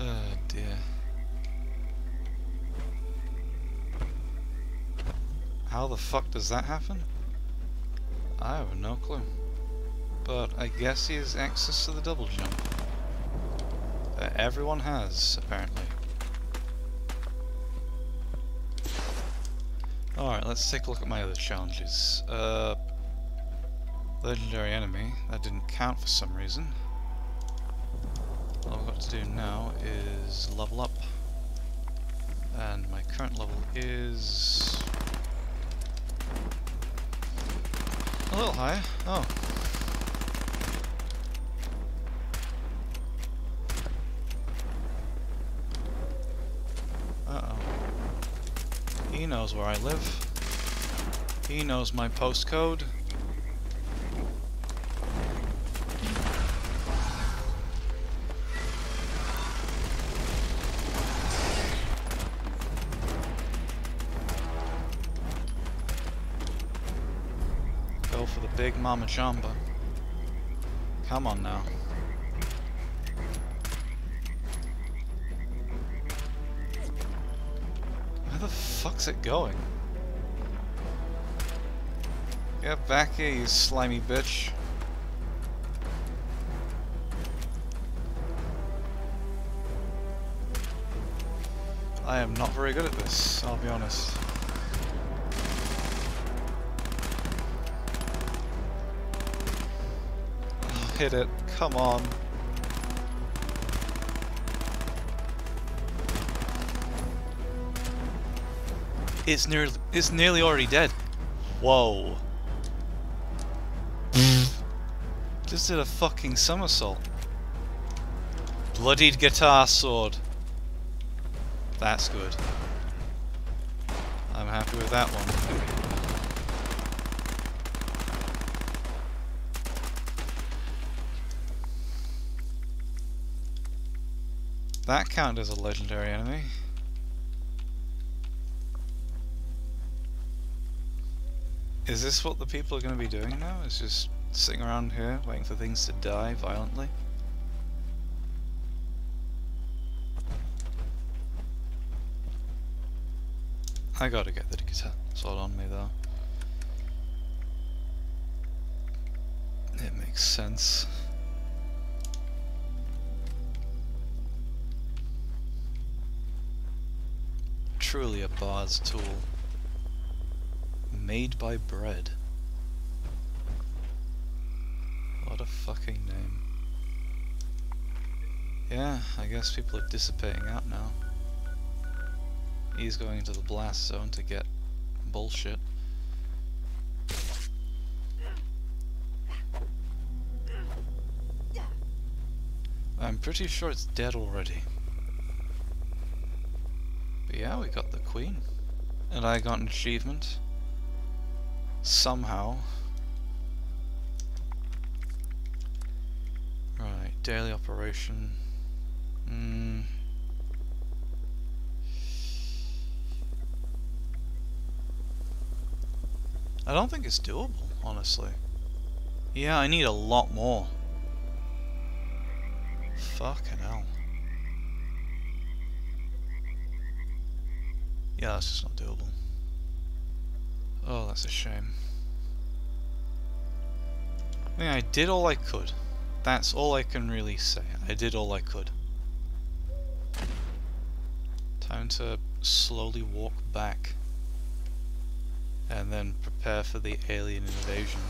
Oh dear. How the fuck does that happen? I have no clue. But I guess he has access to the double jump. Everyone has, apparently. Alright, let's take a look at my other challenges. Legendary enemy. That didn't count for some reason. All I've got to do now is level up. And my current level is... a little high. Oh. He knows where I live. He knows my postcode. Go for the big mama jamba. Come on now. Fuck's it going? Get back here, you slimy bitch. I am not very good at this, I'll be honest. Oh, hit it, come on. It's nearly already dead. Whoa. Just did a fucking somersault. Bloodied guitar sword. That's good. I'm happy with that one. That counted as a legendary enemy. Is this what the people are going to be doing now? Is just sitting around here waiting for things to die violently? I gotta get the guitar sword on me though. It makes sense. Truly a bard's tool. Made by bread. What a fucking name. Yeah, I guess people are dissipating out now. He's going into the blast zone to get bullshit. I'm pretty sure it's dead already. But yeah, we got the queen. And I got an achievement. Somehow. Right, daily operation. I don't think it's doable, honestly. Yeah, I need a lot more. Fucking hell. Yeah, that's just not doable. Oh, that's a shame. I mean, I did all I could. That's all I can really say. I did all I could. Time to slowly walk back. And then prepare for the alien invasion.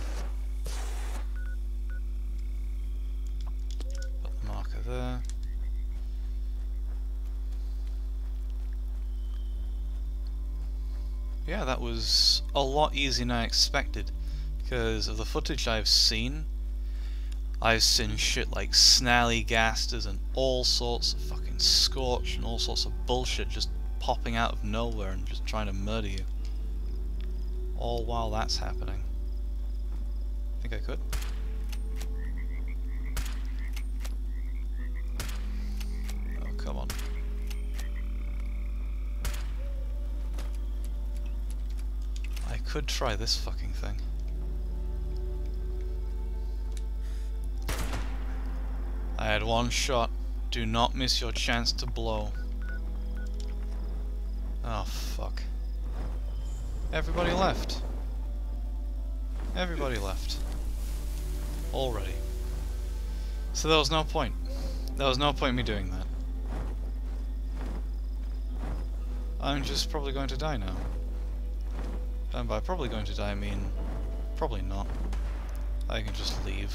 Put the marker there. Yeah, that was a lot easier than I expected, because of the footage I've seen shit like snallygasters and all sorts of fucking scorch and all sorts of bullshit just popping out of nowhere and just trying to murder you. All while that's happening. I think I could. Oh, come on. I could try this fucking thing. I had one shot. Do not miss your chance to blow. Oh, fuck. Everybody left. Everybody left. Already. So there was no point. There was no point in me doing that. I'm just probably going to die now. And by probably going to die I mean probably not. I can just leave.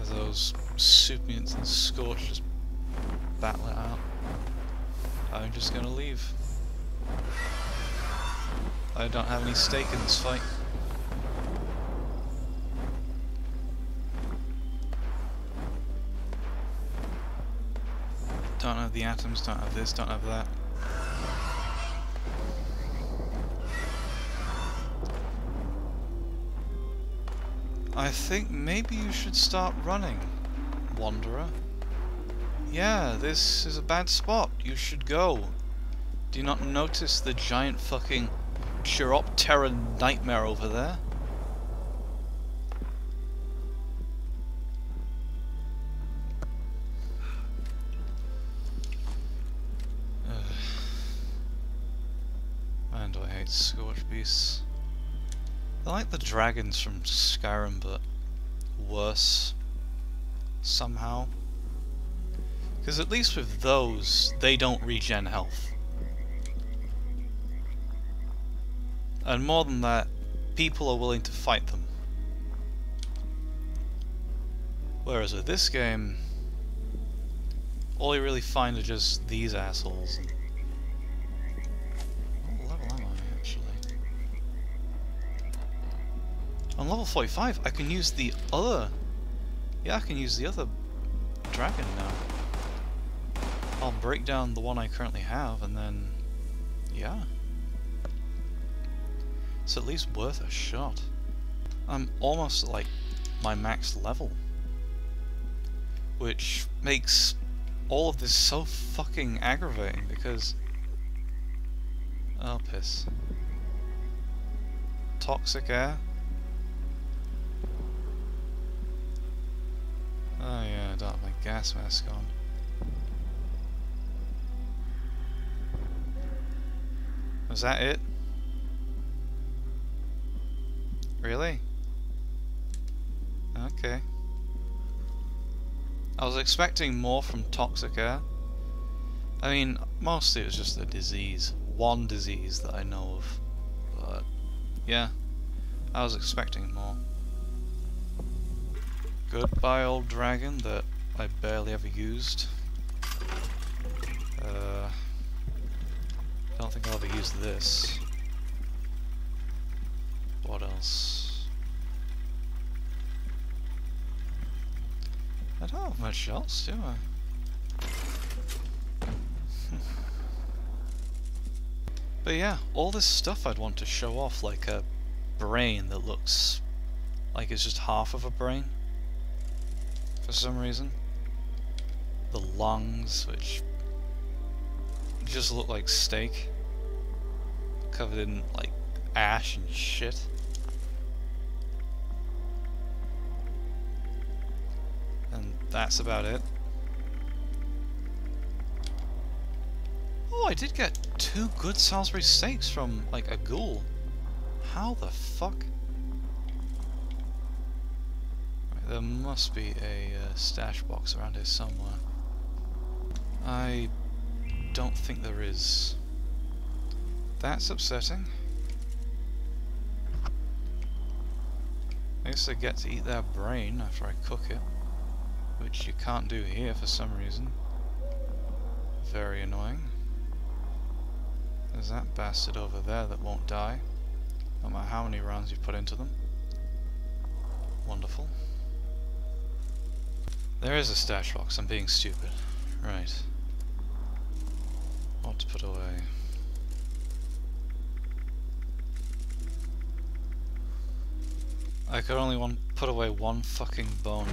As those Supians and Scorch just battle it out. I'm just gonna leave. I don't have any stake in this fight. Don't have the atoms, don't have this, don't have that. I think maybe you should start running, Wanderer. Yeah, this is a bad spot. You should go. Do you not notice the giant fucking Chiroptera nightmare over there? Man, do I hate Scorchbeasts. They're like the dragons from Skyrim, but worse. Somehow. Because at least with those, they don't regen health. And more than that, people are willing to fight them. Whereas with this game, all you really find are just these assholes. What level am I, actually? On level 45, I can use the other... Yeah, I can use the other dragon now. I'll break down the one I currently have, and then, yeah. It's at least worth a shot. I'm almost at, like, my max level. Which makes all of this so fucking aggravating, because... Oh, piss. Toxic air. Oh yeah, I don't have my gas mask on. Was that it? Really? Okay. I was expecting more from toxic air. I mean, mostly it was just a disease. One disease that I know of. But, yeah. I was expecting more. Goodbye, old dragon that I barely ever used. I don't think I'll ever use this. What else? I don't have much else, do I? But yeah, all this stuff I'd want to show off, like a brain that looks like it's just half of a brain for some reason. The lungs, which just look like steak, covered in like ash and shit. And that's about it. Oh, I did get 2 good Salisbury steaks from, like, a ghoul. How the fuck? Right, there must be a stash box around here somewhere. I don't think there is. That's upsetting. I guess I get to eat their brain after I cook it, which you can't do here for some reason. Very annoying. There's that bastard over there that won't die, no matter how many rounds you put into them. Wonderful. There is a stash box, I'm being stupid. Right. What to put away? I could only put away 1 fucking bone.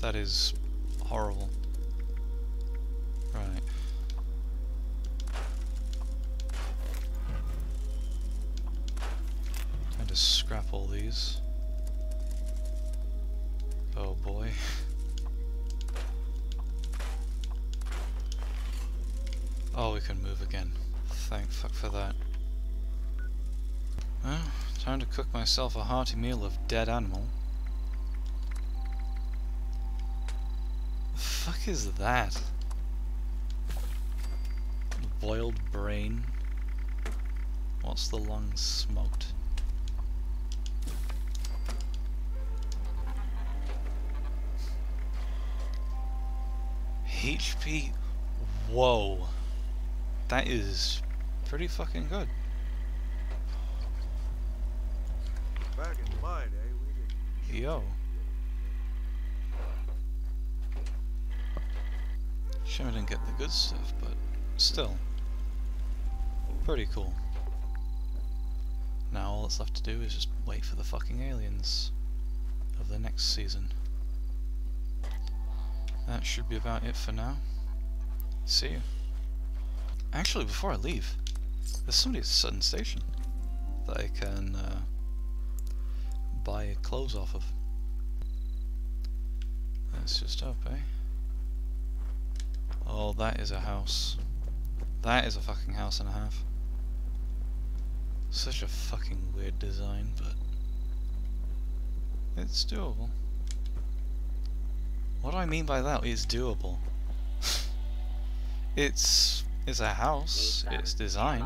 That is horrible. Right. Scrap all these. Oh boy. Oh, we can move again. Thank fuck for that. Well, time to cook myself a hearty meal of dead animal. The fuck is that? Boiled brain. What's the lungs smoked? HP, whoa, that is pretty fucking good. Back in my day, we didn't. Yo. Sure, I didn't get the good stuff, but still, pretty cool. Now all that's left to do is just wait for the fucking aliens of the next season. That should be about it for now. See you. Actually, before I leave, there's somebody at Sutton Station that I can buy clothes off of. That's just up, eh? Oh, that is a house. That is a fucking house and a half. Such a fucking weird design, but it's doable. What do I mean by that? It's doable. It's a house, it's designed,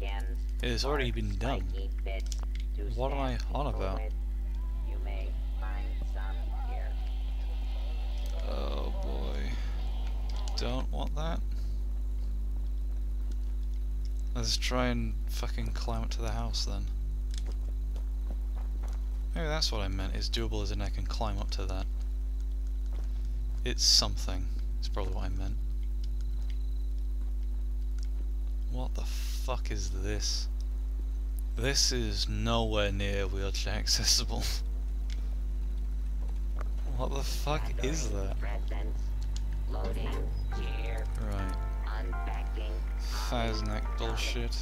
it has already been done. What am I on about? Oh boy. Don't want that. Let's try and fucking climb up to the house then. Maybe that's what I meant, it's doable as in I can climb up to that. It's something. It's probably what I meant. What the fuck is this? This is nowhere near wheelchair accessible. What the fuck is that? Right. Fazneck bullshit.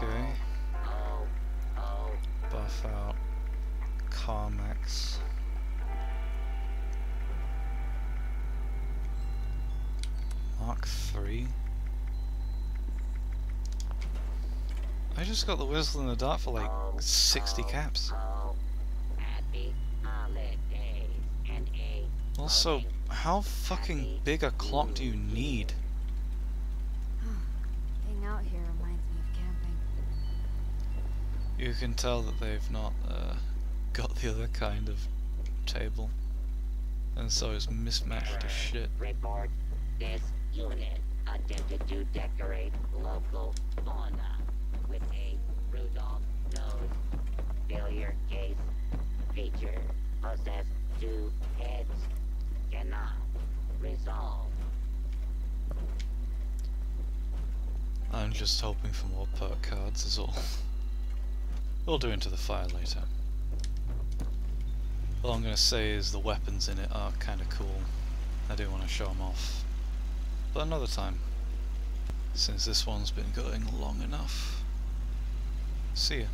Okay. Buff out. Carmax. Mark 3. I just got the Whistle and the Dart for like 60 caps. Also, how fucking big a clock do you need? Being out here reminds me of camping. You can tell that they've not got the other kind of table. And so it's mismatched as shit. Report this unit attempted to decorate local fauna with a Rudolph nose failure case feature. Possess two heads. Cannot resolve. I'm just hoping for more perk cards is all. We'll do into the fire later. All I'm going to say is the weapons in it are kind of cool. I do want to show them off. But another time. Since this one's been going long enough. See ya.